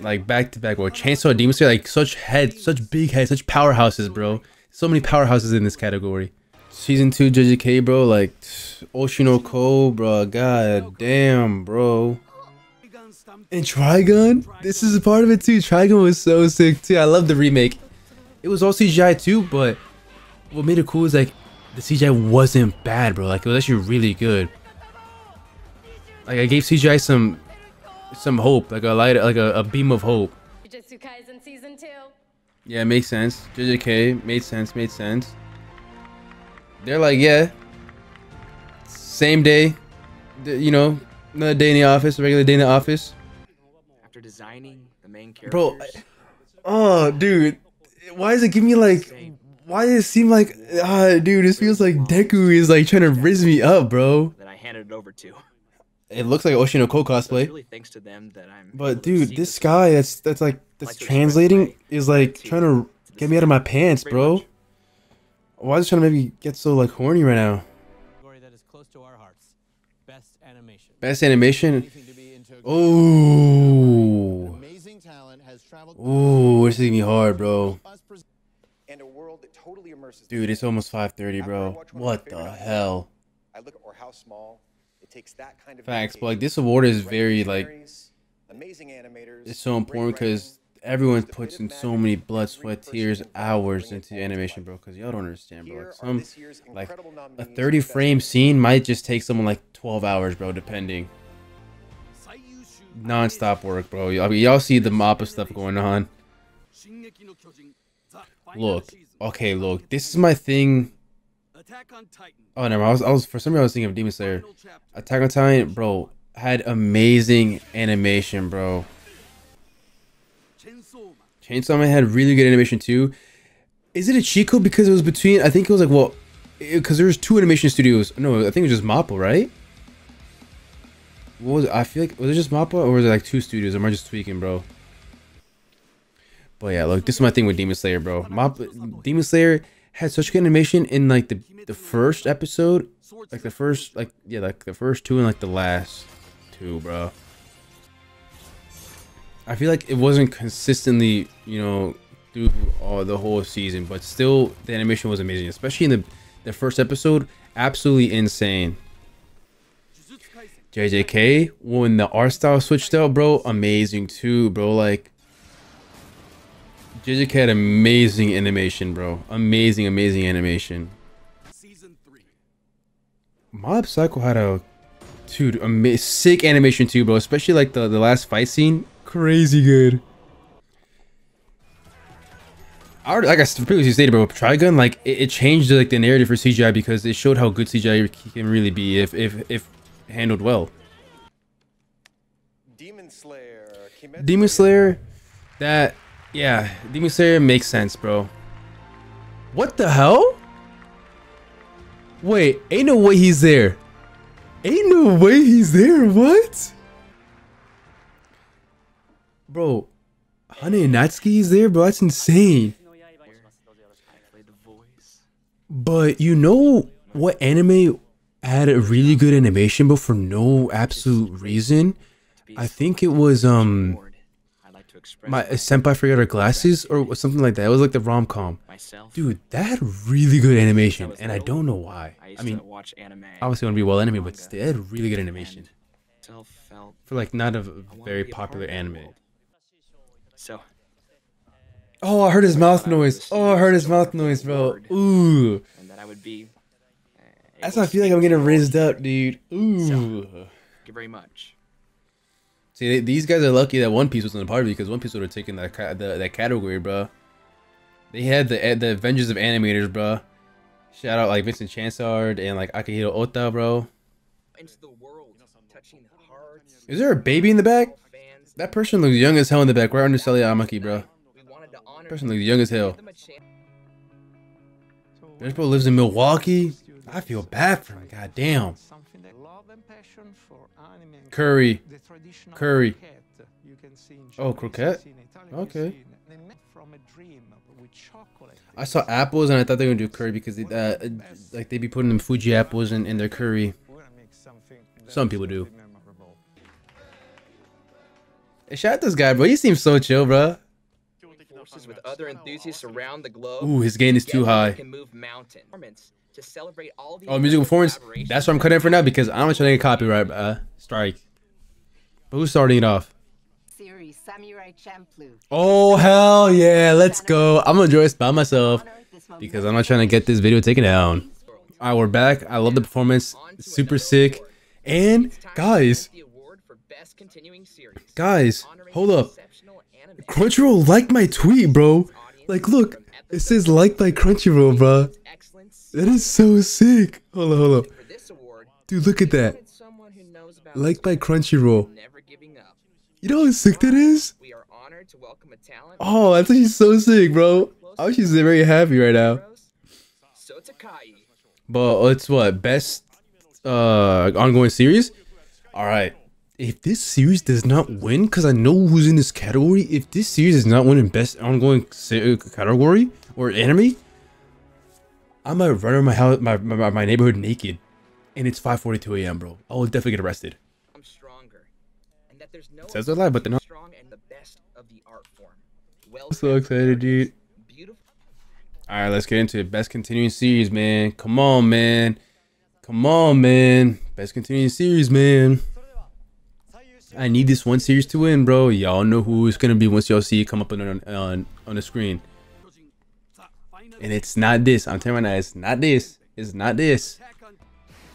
like back to back. Or Chainsaw, Demon Slayer, like such head, such big head, such powerhouses, bro. So many powerhouses in this category. Season two, J J K, bro. Like Oshinoko, bro. God damn, bro. And Trigun. This is a part of it too. Trigun was so sick too. I love the remake. It was all C G I too, but what made it cool is like the C G I wasn't bad, bro. Like it was actually really good. Like I gave C G I some some hope, like a light, like a, a beam of hope. Jujutsu Kaisen season two. Yeah, it makes sense. J J K made sense, made sense. They're like, yeah, same day, you know, another day in the office, a regular day in the office. After designing the main characters. Bro, I, oh, dude, why does it give me like? Why does it seem like, ah, dude, this feels like Deku is like trying to riz me up, bro. Then I handed it over to. It looks like Oshinoko cosplay. Really thanks to them that I'm. But dude, this guy that's that's like that's translating is like trying to get me out of my pants, bro. Why is it trying to make me get so like horny right now? That is close to our hearts. Best animation. Best animation. Oh. Oh, this is gonna be hard, bro. And a world that totally immerses. Dude, it's almost five thirty, bro. What the hell? I look at or how small it takes that kind of facts, but like this award is very like amazing animators. It's so important because everyone puts in so many blood, sweat, tears, hours into animation, bro, because y'all don't understand, bro. Like some, like a thirty frame scene might just take someone like twelve hours, bro, depending. Non-stop work, bro. Y'all see the MAPPA stuff going on. Look, okay, look, this is my thing. Oh no, I was, I was for some reason I was thinking of Demon Slayer. Attack on Titan, bro, had amazing animation, bro. Chainsaw Man had really good animation too. Is it a cheat code because it was between? I think it was like, well, because there was two animation studios. No, I think it was just MAPPA, right? What was it? I feel like was it just MAPPA or was it like two studios? Am I just tweaking, bro? But yeah, look, this is my thing with Demon Slayer, bro. MAPPA, Demon Slayer had such good animation in like the the first episode, like the first, like yeah, like the first two and like the last two, bro. I feel like it wasn't consistently, you know, through all the whole season, but still the animation was amazing, especially in the the first episode. Absolutely insane. J J K, when the art style switched out, bro, amazing too, bro. Like J J K had amazing animation, bro. Amazing, amazing animation. Season three. Mob Psycho had a dude, ama sick animation too, bro. Especially like the the last fight scene, crazy good. I already, like I previously stated, bro, Trigun, like it, it changed like the narrative for C G I because it showed how good C G I can really be if if if. handled well. Demon Slayer. Demon Slayer. That, yeah. Demon Slayer makes sense, bro. What the hell? Wait, ain't no way he's there. Ain't no way he's there. What? Bro, Hane and Natsuki is there, bro. That's insane. But you know what anime had a really good animation, but for no absolute reason? I think it was um my senpai forgot her glasses or something like that. It was like the rom-com, dude. That had really good animation, and I don't know why. I mean, obviously want to be well anime, but still, it had really good animation for like not a very popular anime. So oh, I heard his mouth noise. Oh, I heard his mouth noise, bro. Ooh, and then I would be. That's why I feel like I'm getting rinsed up, dude. Ooh. So, thank you very much. See, they, these guys are lucky that One Piece wasn't a part of it because One Piece would have taken that ca the, that category, bro. They had the the Avengers of animators, bro. Shout out like Vincent Chansard and like Akihiro Ota, bro. Into the world, touching hearts. Is there a baby in the back? That person looks young as hell in the back, right under Sally Amaki, bro. That person looks young as hell. This bro lives in Milwaukee. I feel bad for him, goddamn. Curry. Curry. Oh, croquette? Okay. I saw apples and I thought they were going to do curry because they, uh, like they'd be putting them Fuji apples in, in their curry. Some people do. Hey, shout out this guy, bro. He seems so chill, bro. With other enthusiasts around the globe. Ooh, his gain is too high. To celebrate all the oh, musical performance. That's what I'm cutting in for now because I'm not trying to get copyright uh, strike. But who's starting it off? Series Samurai Champloo. Oh hell yeah, let's go! I'm gonna enjoy this by myself because I'm not trying to get this video taken down. All right, we're back. I love the performance, it's super sick. And guys, guys, hold up! Crunchyroll liked my tweet, bro. Like, look, it says like by Crunchyroll, bro. That is so sick. Hold on, hold on. Dude, look at that. Like by Crunchyroll. You know how sick that is? Oh, that's actually so sick, bro. I'm actually very happy right now. But it's what? Best uh, ongoing series? Alright. If this series does not win, because I know who's in this category. If this series is not winning best ongoing category or anime, I might run around my house, my, my my neighborhood naked, and it's five forty-two A M, bro. I will definitely get arrested. I'm stronger, and that there's no. It says they're alive, but they're not. Strong and the best of the art form. Well, I'm so excited, dude. Beautiful. All right, let's get into it. Best continuing series, man. Come on, man. Come on, man. Best continuing series, man. I need this one series to win, bro. Y'all know who it's gonna be once y'all see it come up on, on on the screen. And it's not this. I'm telling you right now, it's not this. It's not this.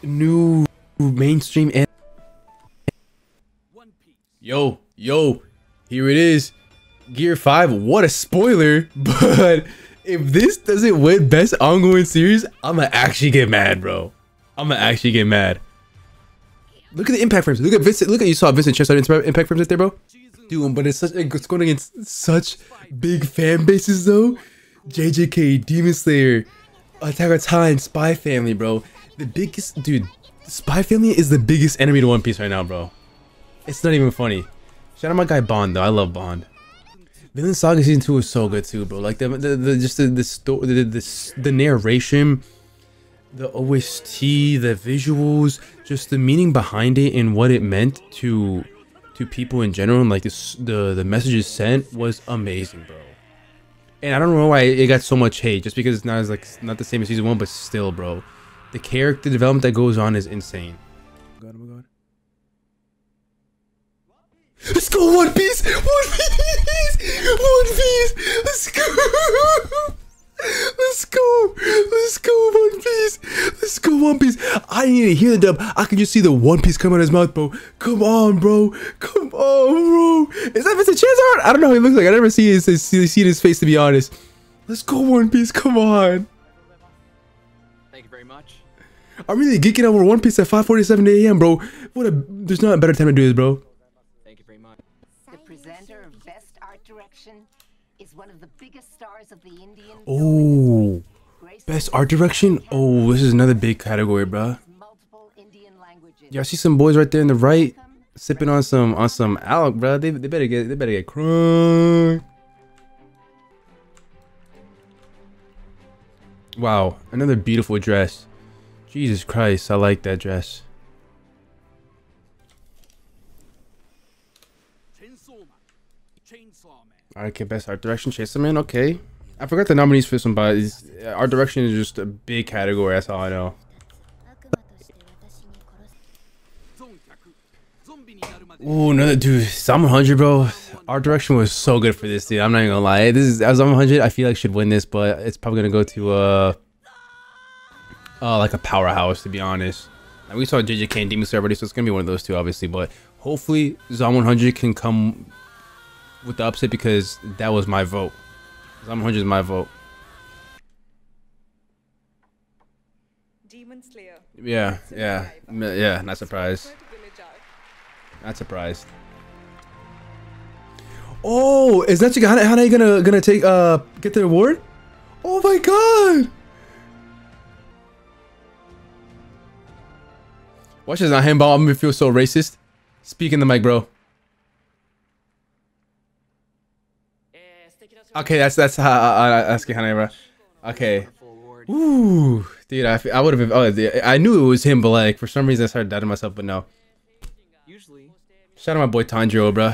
New mainstream. Yo, yo, here it is. Gear five. What a spoiler. But if this doesn't win best ongoing series, I'ma actually get mad, bro. I'ma actually get mad. Look at the impact frames. Look at Vincent. Look at you saw Vincent Chester impact frames right there, bro. Dude, but it's such it's going against such big fan bases though. J J K, Demon Slayer, Attack on Titan, Spy Family, bro. The biggest dude. Spy Family is the biggest enemy to One Piece right now, bro. It's not even funny. Shout out my guy Bond though. I love Bond. Villain Saga season two is so good too, bro. Like the the, the just the the, story, the the the narration. The O S T, the visuals, just the meaning behind it and what it meant to to people in general, and like this, the the messages sent was amazing, bro. And I don't know why it got so much hate, just because it's not as like not the same as season one, but still, bro, the character development that goes on is insane. Oh my god, oh my god. Let's go, One Piece, One Piece, One Piece. Let's go. Let's go! Let's go, One Piece! Let's go, One Piece! I didn't even hear the dub. I could just see the One Piece come out of his mouth, bro. Come on, bro. Come on, bro. Is that Mister Charizard? I don't know how he looks like. I never see his, see, see his face, to be honest. Let's go, One Piece. Come on. Thank you very much. I'm really geeking out with One Piece at five forty-seven A M, bro. What a... There's not a better time to do this, bro. Thank you very much. The presenter of Best Art Direction is one of the biggest stars of the Indian. Oh, best art direction. Oh, this is another big category, bruh. Y'all see some boys right there in the right sipping on some on some alcohol, bruh. They, they better get they better get crunk. Wow, another beautiful dress. Jesus Christ, I like that dress. Okay, best art direction, Chainsaw Man. Okay, I forgot the nominees for some, but art direction is just a big category. That's all I know. Oh, another dude, Zom one hundred, bro. Art direction was so good for this, dude. I'm not even gonna lie. This is Zom one hundred. I feel like should win this, but it's probably gonna go to uh, uh like a powerhouse, to be honest. Like, we saw J J K and Demon Slayer already, so it's gonna be one of those two, obviously. But hopefully, Zom one hundred can come with the upset, because that was my vote. Zom one hundred is my vote. Demon Slayer. Yeah, yeah, yeah. Not surprised. Not surprised. Oh, is that you? How, how are you gonna gonna take uh get the award? Oh my god! Watch this, not handball. I'm gonna feel so racist. Speak in the mic, bro. Okay, that's that's how I ask you, honey, bro. Okay. Ooh, dude, I, I would have. Oh, dude, I knew it was him, but like for some reason I started doubting myself. But no. Shout out my boy Tanjiro, bro.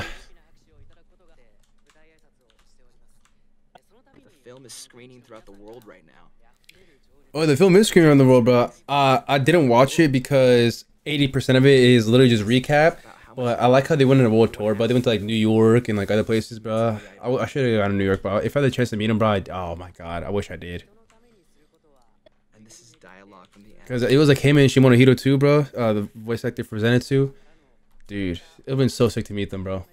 The film is screening throughout the world right now. Oh, the film is screening around the world, bro. Uh, I didn't watch it because eighty percent of it is literally just recap. But I like how they went on a world tour, but they went to like New York and like other places, bro. I, I should have gone to New York, bro. If I had a chance to meet him, bro, I'd, oh my god, I wish I did. Because it was like him and Shimonohiro too, bro. Uh, the voice actor for Zenitsu. Dude, it would have been so sick to meet them, bro.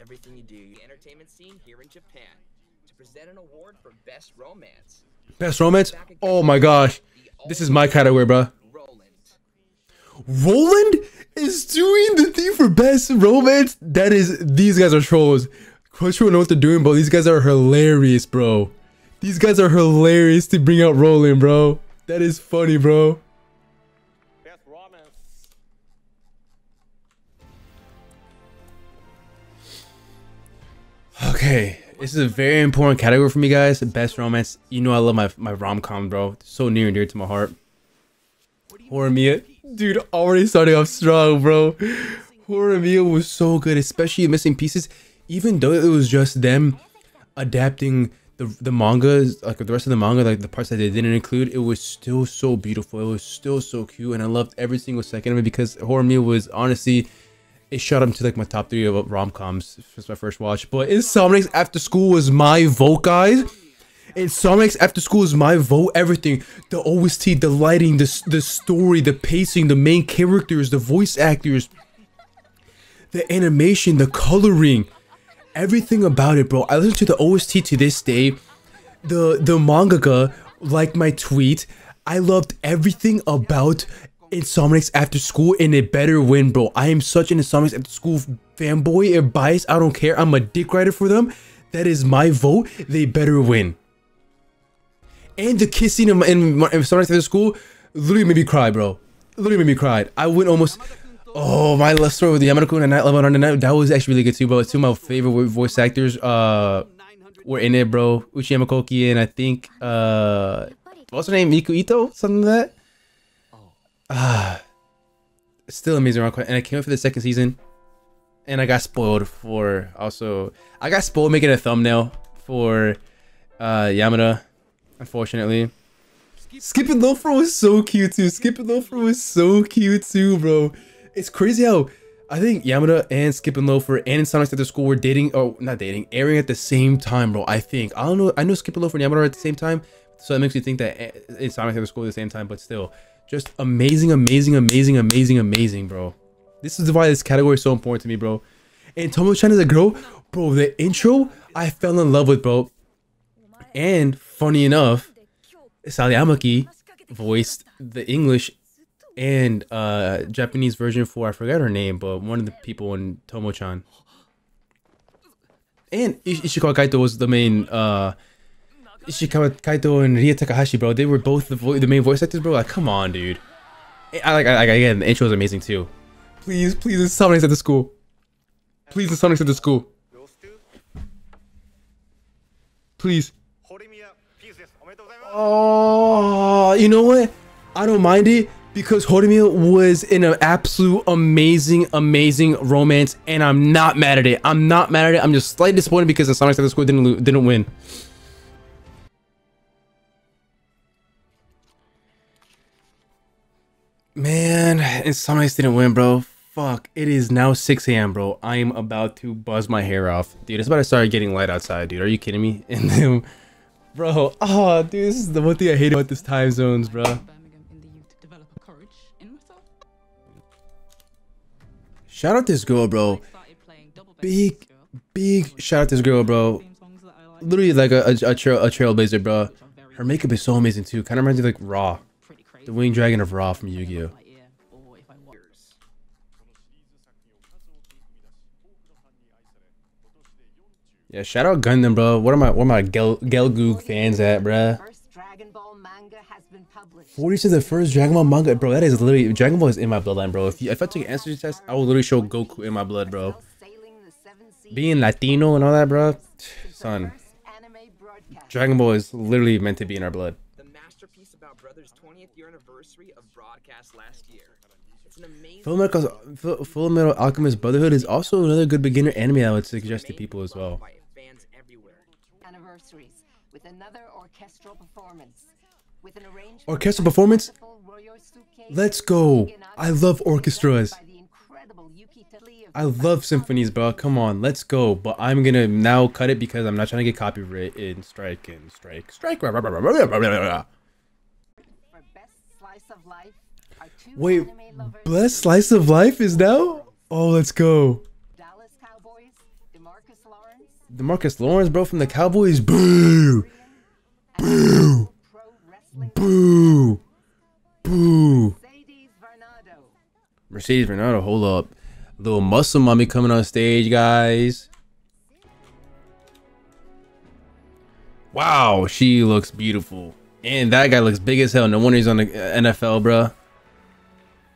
Everything you do, the entertainment scene here in Japan, to present an award for best romance. Best romance? Oh my gosh, this is my category, bro. Roland is doing the thing for best romance. That is, these guys are trolls. Crunchyroll know what they're doing, bro. These guys are hilarious, bro. These guys are hilarious to bring out Roland, bro. That is funny, bro. Best romance. Okay, this is a very important category for me, guys. Best romance. You know I love my my rom-com, bro. It's so near and dear to my heart. Horimiya. Dude, already starting off strong, bro. Horimiya was so good, especially Missing Pieces. Even though it was just them adapting the the manga, like the rest of the manga, like the parts that they didn't include, it was still so beautiful. It was still so cute, and I loved every single second of it because Horimiya was honestly it shot him to like my top three of rom-coms. It's my first watch. But Insomniacs After School was my vote, guys. Insomniacs After School is my vote. Everything, the O S T, the lighting, the, the story, the pacing, the main characters, the voice actors, the animation, the coloring, everything about it, bro. I listen to the O S T to this day. The, the mangaka liked my tweet. I loved everything about Insomniacs After School, and it better win, bro. I am such an Insomniacs After School fanboy and biased. I don't care. I'm a dick rider for them. That is my vote. They better win. And the kissing in, in, in Insomniacs After School literally made me cry, bro. Literally made me cry. I went almost... Oh, my love story with the Yamada-kun and Night Level one hundred nine. That was actually really good too, bro. Two of my favorite voice actors uh, were in it, bro. Uchi Yamakoki and I think... Uh, what's her name? Miku Ito? Something like that? Uh, still amazing. And I came up for the second season. And I got spoiled for... Also... I got spoiled making a thumbnail for uh, Yamada. Unfortunately, Skip and Loafer was so cute too. Skip and Loafer was so cute too, bro. It's crazy how I think Yamada and Skip and Loafer and Insomniacs After School were dating, or not dating, airing at the same time, bro. I think I don't know. I know Skip and Loafer and Yamada are at the same time, so that makes me think that Insomniacs After School at the same time. But still, just amazing, amazing, amazing, amazing, amazing, bro. This is why this category is so important to me, bro. And Tomo-chan is a girl, bro. The intro I fell in love with, bro. And funny enough, Sally Amaki voiced the English and uh, Japanese version for, I forgot her name, but one of the people in Tomo-chan. And Ishikawa Kaito was the main, uh, Ishikawa Kaito and Rie Takahashi, bro. They were both the, vo the main voice actors, bro. Like, come on, dude. I like, I like, again, the intro is amazing too. Please, please, Insomniacs After School. Please, Insomniacs After School. Please. Oh, you know what? I don't mind it because Horimiya was in an absolute amazing, amazing romance, and I'm not mad at it. I'm not mad at it. I'm just slightly disappointed because the Insomniacs After School didn't didn't win. Man, Insomniacs didn't win, bro. Fuck. It is now six A M, bro. I am about to buzz my hair off, dude. It's about to start getting light outside, dude. Are you kidding me? And then. Bro, oh dude, this is the one thing I hate about this time zones, bro. Shout out this girl, bro. Big, big shout out this girl, bro. Literally like a, a, a, trail, a trailblazer, bro. Her makeup is so amazing too. Kind of reminds me like Ra, the winged dragon of Ra from Yu-Gi-Oh. Yeah, shout out Gundam, bro. What are my what are my Gel Gelgoog fans at, bro? forty years of the first Dragon Ball manga, bro. That is literally Dragon Ball is in my bloodline, bro. If, you, if I took an answer test, I would literally show Goku in my blood, bro. Being Latino and all that, bro. Son, Dragon Ball is literally meant to be in our blood. The masterpiece about Brothers' twentieth year anniversary of broadcast last year. Full Metal, Full Metal Alchemist Brotherhood is also another good beginner anime I would suggest to people as well. Anniversaries with another orchestral performance. With an arrangement orchestral performance? Let's go. I love orchestras. I love symphonies, bro. Come on, let's go. But I'm gonna now cut it because I'm not trying to get copyright in strike and strike strike. For best slice of life. Wait, Blessed Slice of Life is now? Oh, let's go. Dallas Cowboys, DeMarcus Lawrence. DeMarcus Lawrence, bro, from the Cowboys. Boo! Boo! Boo! Boo! Mercedes Bernhardt, hold up. Little muscle mommy coming on stage, guys. Wow, she looks beautiful. And that guy looks big as hell. No wonder he's on the N F L, bro.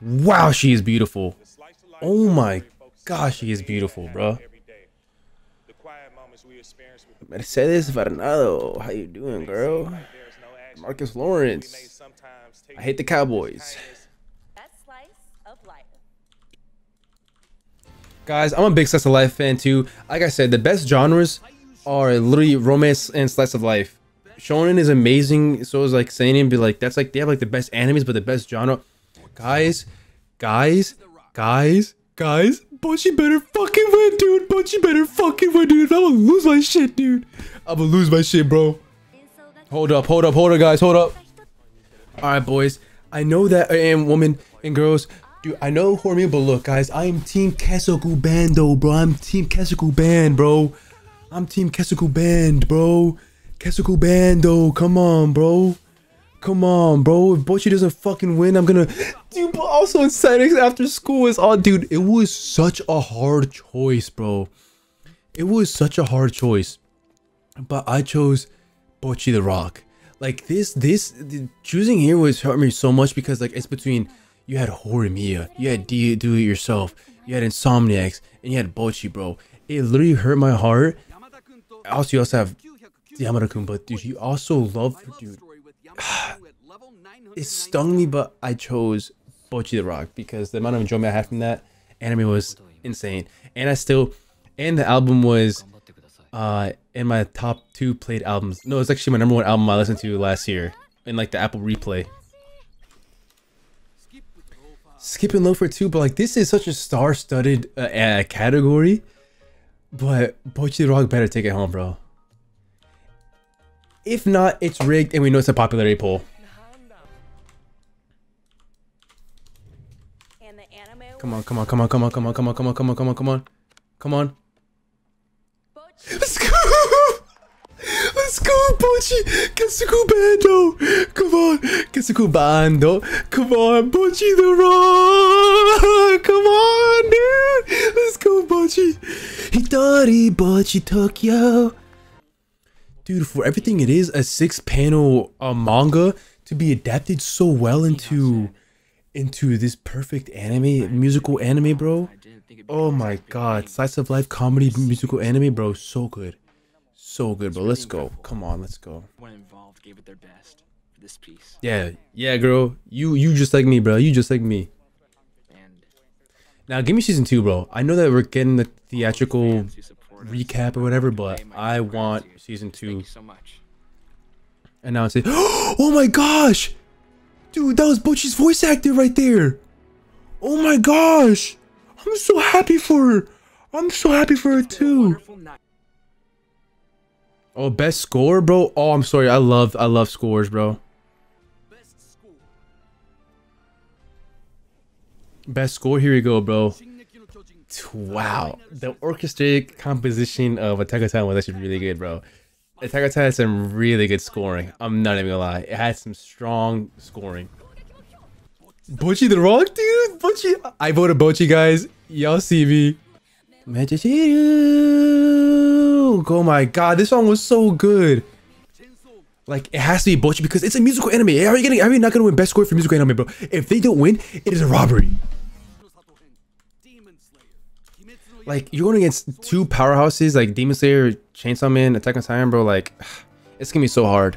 Wow, she is beautiful. Oh my gosh, she is beautiful, bro. Mercedes Bernardo, how you doing, girl? Marcus Lawrence. I hate the Cowboys. Guys, I'm a big slice of life fan too. Like I said, the best genres are literally romance and slice of life. Shonen is amazing, so is like seinen, be like that's like they have like the best animes, but the best genre. Guys, guys, guys, guys, Bocchi better fucking win, dude. Bocchi better fucking win, dude. I'm gonna lose my shit, dude. I'm gonna lose my shit, bro. Hold up, hold up, hold up, guys. Hold up. All right, boys. I know that, and women and girls, dude, I know Horimiya, but look, guys, I am Team Kesoku Band, though, bro. I'm Team Kesoku Band, bro. I'm Team Kesoku Band, bro. Kesoku Band, though. Come on, bro. Come on, bro. If Bocchi doesn't fucking win, I'm gonna... Dude, but also Insomniacs After School is on. Dude, it was such a hard choice, bro. It was such a hard choice. But I chose Bocchi the Rock. Like this, this the, choosing here was hurt me so much because like it's between you had Horimiya, you had D Do It Yourself, you had Insomniacs, and you had Bocchi, bro. It literally hurt my heart. Also, you also have Yamada-kun, but dude, you also love dude. It stung me, but I chose Bocchi the Rock because the amount of enjoyment I had from that anime was insane, and I still, and the album was. Uh, in my top two played albums. No, it's actually my number one album I listened to last year in like the Apple Replay. Skip and Loafer too, but like this is such a star-studded uh, uh, category. But Bocchi the Rock better take it home, bro. If not, it's rigged, and we know it's a popularity poll. Come on, come on, come on, come on, come on, come on, come on, come on, come on, come on, come on. Let's go! Let's go, Bocchi! Kesoku Bando! Come on! Kesoku Bando! Come on, Bocchi the Rock! Come on, dude! Let's go, Bocchi! Hitori Bocchi Tokyo! Dude, for everything it is, a six-panel uh, manga to be adapted so well into... into this perfect anime, musical anime, bro. Oh my god, slice of life comedy musical anime, bro. So good, so good, bro. Let's go. Come on, let's go. Yeah, yeah, girl, you you just like me, bro. You just like me. Now give me season two, bro. I know that we're getting the theatrical recap or whatever, but I want season two. And now it's like, oh my gosh, dude, that was Bocchi's voice actor right there. Oh my gosh, I'm so happy for her. I'm so happy for her too. Oh, best score, bro. Oh, I'm sorry. I love, I love scores, bro. Best score. Here we go, bro. Wow, the orchestrated composition of Attack on Titan was actually really good, bro. Attack on Titan had some really good scoring. I'm not even gonna lie. It had some strong scoring. Bocchi the Rock, dude. Bocchi. I voted Bocchi, guys. Y'all see me. Oh my god, this song was so good. Like it has to be Bocchi because it's a musical anime. Are you getting? Are you not gonna win best score for musical anime, bro? If they don't win, it is a robbery. Like, you're going against two powerhouses, like Demon Slayer, Chainsaw Man, Attack on Titan, bro, like, it's gonna be so hard.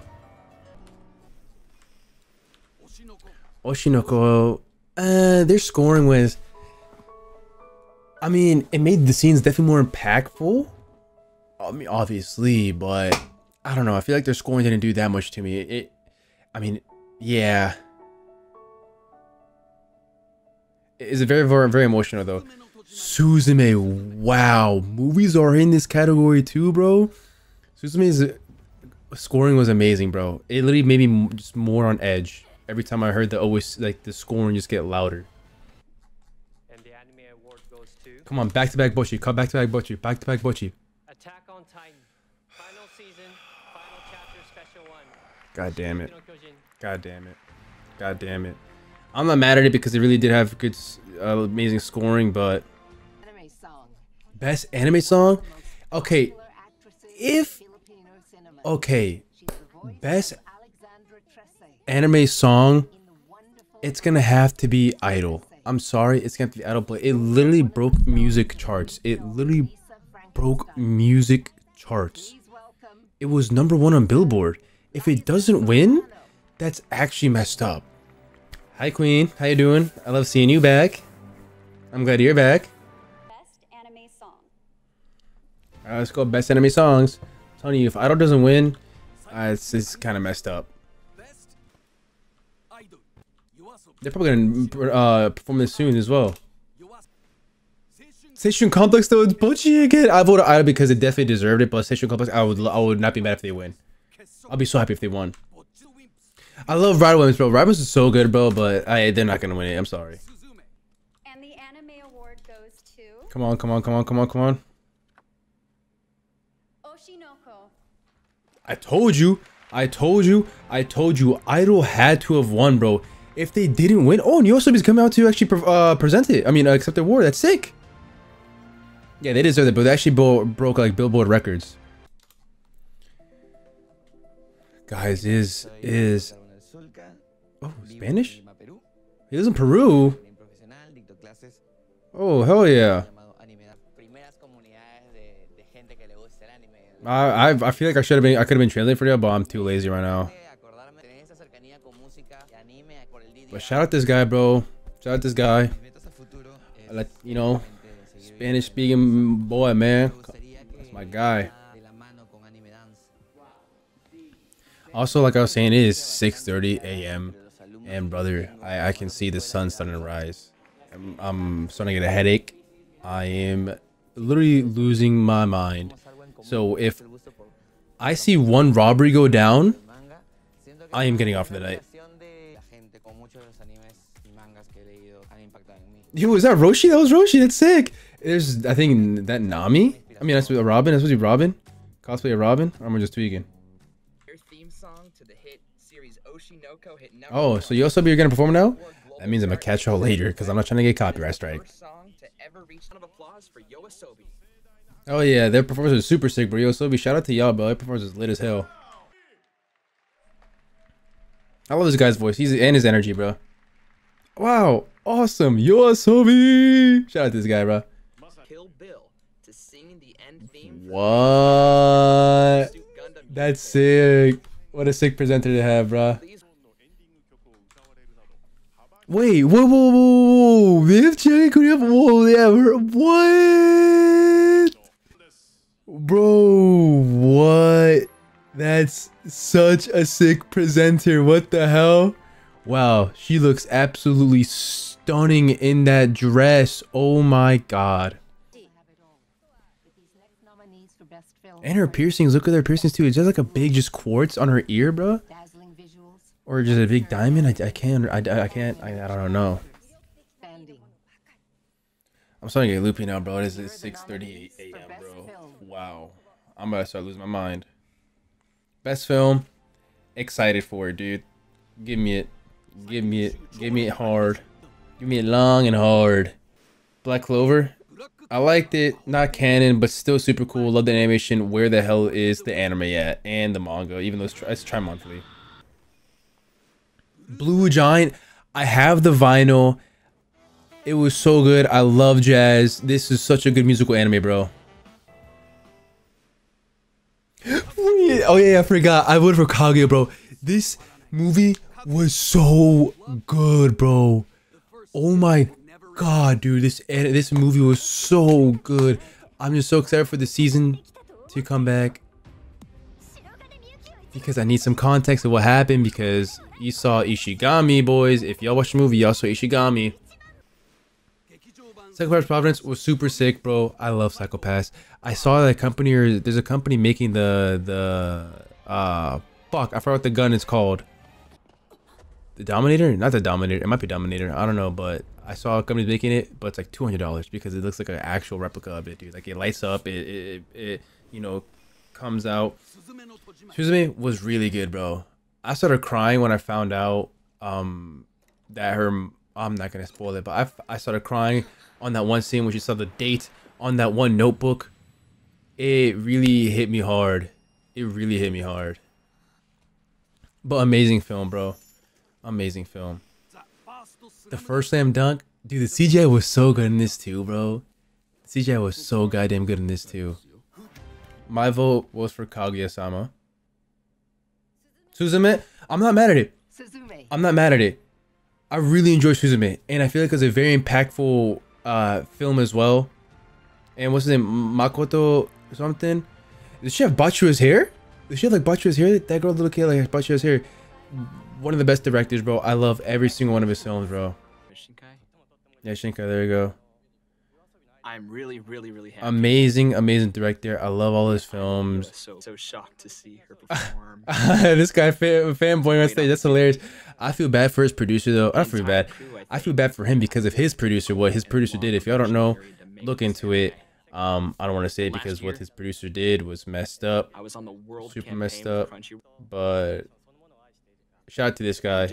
Oshinoko, uh, their scoring was... I mean, it made the scenes definitely more impactful. I mean, obviously, but... I don't know, I feel like their scoring didn't do that much to me. It, I mean, yeah. It's very, very, very emotional, though. Suzume, wow, movies are in this category too, bro. Suzume's scoring was amazing, bro. It literally made me just more on edge every time I heard the always like the scoring just get louder. And the anime award goes to... Come on, back to back Bocchi, come back to back Bocchi, back to back Bocchi. Attack on Titan, final season, final chapter, special one. God damn it! God damn it! God damn it! I'm not mad at it because it really did have good, uh, amazing scoring, but. Best anime song? Okay, if... Okay, best anime song, it's gonna have to be Idol. I'm sorry, it's gonna have to be Idol, but it literally broke music charts. It literally broke music charts. It was number one on Billboard. If it doesn't win, that's actually messed up. Hi, Queen. How you doing? I love seeing you back. I'm glad you're back. Alright, let's go best anime songs. I'm telling you, if Idol doesn't win, uh, it's, it's kind of messed up. They're probably going to uh, perform this soon as well. Seishun Complex though, it's Bocchi again. I voted Ida because it definitely deserved it, but Seishun Complex, I would I would not be mad if they win. I'll be so happy if they won. I love Rider Women's, bro. Rider Women's is so good, bro, but I they're not gonna win it. I'm sorry. And the anime award goes to. Come on, come on, come on, come on, come on. Oshinoko. I told you, I told you, I told you, Idol had to have won, bro. If they didn't win, oh, and YOASOBI's coming out to actually pre uh, present it. I mean, uh, accept the award. That's sick. Yeah, they deserve it, but they actually bo broke like Billboard records. Guys, is is oh Spanish? He lives in Peru. Oh hell yeah! I I, I feel like I should have been I could have been translating for you, but I'm too lazy right now. But shout out this guy, bro. Shout out this guy. Like, you know, Spanish speaking boy, man. That's my guy. Also, like I was saying, it is six thirty A M and brother, I I can see the sun starting to rise. I'm, I'm starting to get a headache. I am literally losing my mind. So if I see one robbery go down, I am getting off for the night. Yo, is that Roshi? That was Roshi. That's sick. There's, I think, that Nami. I mean, that's Robin. That's supposed to be Robin. Cosplay of Robin. Or am I just tweaking? Your theme song to the hit series Oshinoko hit number oh, so YOASOBI, you're gonna perform now? That means I'm gonna catch y'all later because I'm not trying to get copyright strike. Oh yeah, their performance is super sick, bro. YOASOBI, shout out to y'all, bro. Their performance is lit as hell. I love this guy's voice. He's and his energy, bro. Wow. Awesome, YOASOBI! Shout out to this guy, bro. Kill Bill to sing the end theme. What? That's sick. What a sick presenter to have, bro. Wait, whoa, whoa, whoa, whoa! Whoa, yeah, what? Bro, what? That's such a sick presenter. What the hell? Wow, she looks absolutely stunning in that dress. Oh my god. And her piercings, look at her piercings too. Is there like a big just quartz on her ear, bro? Or just a big diamond? I, I can't, I, I can't, I, I don't know. I'm starting to get loopy now, bro. It is six thirty-eight A M, bro. Wow. I'm about to start losing my mind. Best film. Excited for it, dude. Give me it. Give me it. Give me it hard. Give me it long and hard. Black Clover. I liked it. Not canon, but still super cool. Love the animation. Where the hell is the anime at? And the manga, even though it's, tri it's tri-monthly. Blue Giant. I have the vinyl. It was so good. I love jazz. This is such a good musical anime, bro. Oh yeah, I forgot. I voted for Kaguya, bro. This movie was so good, bro. Oh my god, dude, this this movie was so good. I'm just so excited for the season to come back because I need some context of what happened, because you saw Ishigami, boys. If y'all watched the movie, y'all saw Ishigami. Psychopath's Providence was super sick, bro. I love Psychopaths. I saw that company, or there's a company making the the uh fuck, I forgot what the gun is called. The Dominator? Not the Dominator. It might be Dominator. I don't know, but I saw a company making it, but it's like two hundred dollars because it looks like an actual replica of it, dude. Like, it lights up, it, it, it you know, comes out. Suzume was really good, bro. I started crying when I found out um, that her... I'm not going to spoil it, but I, I started crying on that one scene when she saw the date on that one notebook. It really hit me hard. It really hit me hard. But amazing film, bro. Amazing film. The first Slam Dunk, dude. The C G I was so good in this too, bro. The C G I was so goddamn good in this too. My vote was for Kaguya-sama. Suzume, I'm not mad at it. I'm not mad at it. I really enjoy Suzume, and I feel like it's a very impactful uh, film as well. And what's his name, Makoto something? Does she have Bachua's hair? Does she have like Bachua's hair? That girl, little kid, like has Bachua's hair. One of the best directors, bro. I love every single one of his films, bro. Yeah, Shinkai, there you go. I I'm really, really, really happy. Amazing, amazing director. I love all his films. So, so shocked to see her perform. This guy fan, fanboy on stage. That's hilarious. I feel bad for his producer though. I feel bad. I feel bad for him because of his producer. What his producer did. If y'all don't know, look into it. Um, I don't want to say it because what his producer did was messed up. I was on the world super messed up. But shout out to this guy.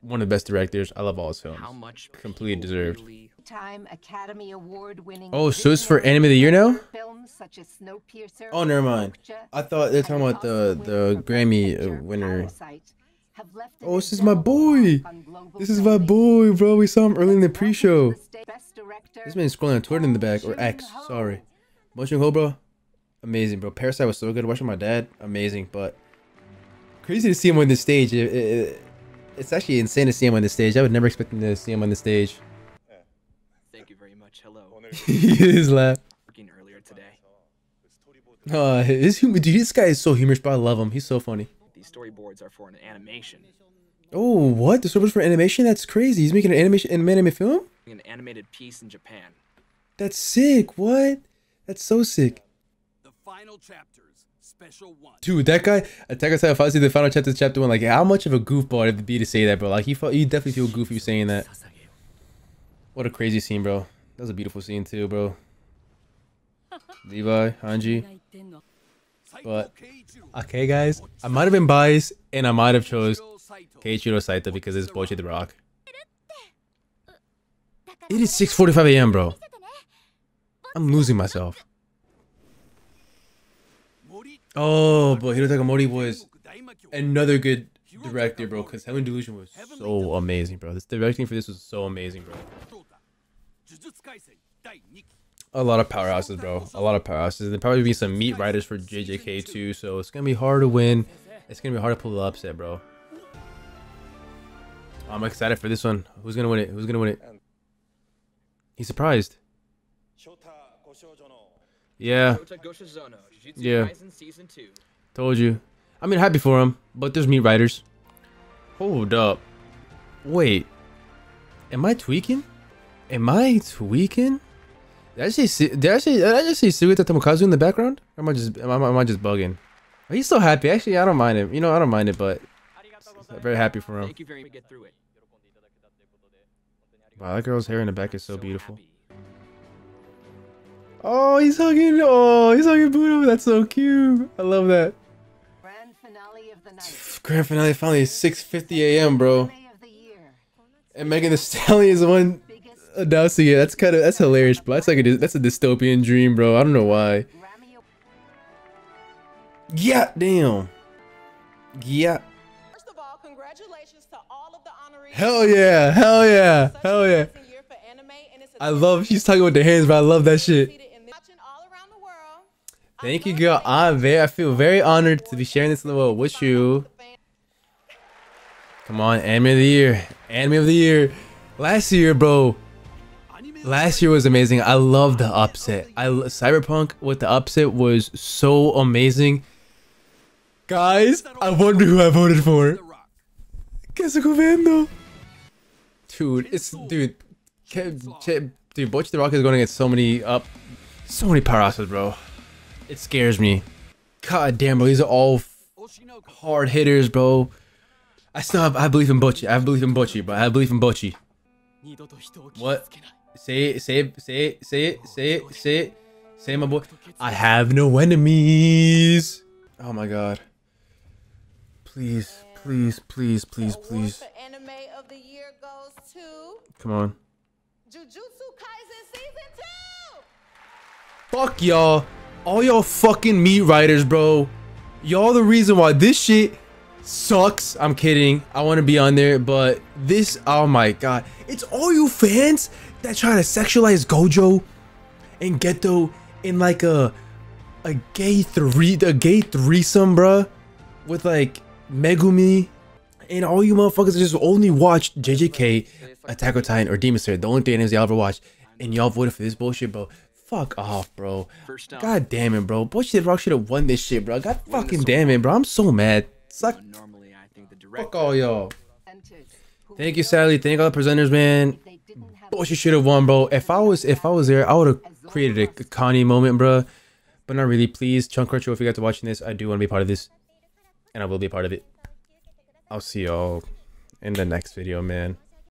One of the best directors. I love all his films. How much completely deserved. Time Academy Award winning. Oh, so it's for anime of the year now? Films such as Snowpiercer, oh, never mind. I thought they're talking about the the Grammy uh, winner. Oh, this is my boy. This is my boy, bro. We saw him early in the pre-show. This man's scrolling on Twitter in the back, or X, sorry. Bong Joon-ho, bro. Amazing, bro. Parasite was so good. Watching my dad, amazing, but crazy to see him on this stage. It, it, it's actually insane to see him on this stage. I would never expect him to see him on the stage. Thank you very much. Hello. He is laughing. Earlier today. Uh, his humor, dude, this guy is so humorous, but I love him. He's so funny. These storyboards are for an animation. Oh, what? The storyboards for animation? That's crazy. He's making an animation, an anime film? An animated piece in Japan. That's sick. What? That's so sick. The final chapters, special one. Dude, that guy, Attack on Titan, if I see the final chapter, chapter one, like, how much of a goofball would it be to say that, bro? Like, he, he definitely feel goofy saying that. What a crazy scene, bro. That was a beautiful scene too, bro. Levi, Hanji. But, okay guys, I might have been biased and I might have chose Keiichiro Saito because it's Bocchi the Rock. It is six forty-five A M bro. I'm losing myself. Oh, but Hirotaka Mori was another good director, bro, because Heavenly Delusion was so amazing, bro. This directing for this was so amazing, bro. A lot of powerhouses, bro. A lot of powerhouses. There'll probably be some meat riders for J J K too, so it's gonna be hard to win. It's gonna be hard to pull the upset, bro. I'm excited for this one. Who's gonna win it? Who's gonna win it? He's surprised. Yeah. Yeah. Told you. I mean, happy for him, but there's meat riders. Hold up. Wait. Am I tweaking? Am I tweaking? Did I say, did I say, did I just see Sugita Tomokazu in the background? Or am I just, am I, am I just bugging? Oh, he's so happy. Actually, I don't mind him. You know, I don't mind it, but I'm very happy for him. Wow, that girl's hair in the back is so beautiful. Oh, he's hugging. Oh, he's hugging Budo. That's so cute. I love that. Grand finale finally is six fifty A M bro, and Megan Thee Stallion is the one announcing it. That's kind of that's hilarious, but that's like a, that's a dystopian dream, bro. I don't know why. Yeah, damn. Yeah. First of all, congratulations to all of the honorees. Hell yeah! Hell yeah! Hell yeah! I love. She's talking with the hands, but I love that shit. Thank you, girl. I'm very, I feel very honored to be sharing this in the world with you. Come on, anime of the year. Anime of the year. Last year, bro. Last year was amazing. I love the upset. I Cyberpunk with the upset was so amazing. Guys, I wonder who I voted for. Keisuke Vando. Dude, it's dude. Dude, Bocchi the Rock is going to get so many up, so many powerhouses, bro. It scares me. God damn, bro. These are all hard hitters, bro. I still have, I believe in Bocchi. I believe in Bocchi, but I believe in Bocchi. What? Say it, say it, say it, say it, say it, say it. Say my boy. I have no enemies. Oh my God. Please, please, please, please, please. Come on. Jujutsu Kaisen season two. Fuck y'all. All y'all fucking meat riders, bro. Y'all the reason why this shit sucks. I'm kidding. I want to be on there, but this, oh my God. It's all you fans that try to sexualize Gojo and Geto in like a a gay three a gay threesome, bro, with like Megumi. And all you motherfuckers just only watch J J K, Attack on Titan, or Demon Slayer. The only thing is y'all ever watch. And y'all voted for this bullshit, bro. Fuck off, bro. God damn it, bro. Bocchi the Rock should have won this shit, bro. God fucking damn it, bro. I'm so mad. Suck. Fuck all y'all. Thank you, Sally. Thank all the presenters, man. Bocchi should have won, bro. If I was, if I was there, I would have created a Connie moment, bruh. But not really. Please, Chunk Crunchyroll, if you guys are watching this, I do want to be part of this. And I will be a part of it. I'll see y'all in the next video, man.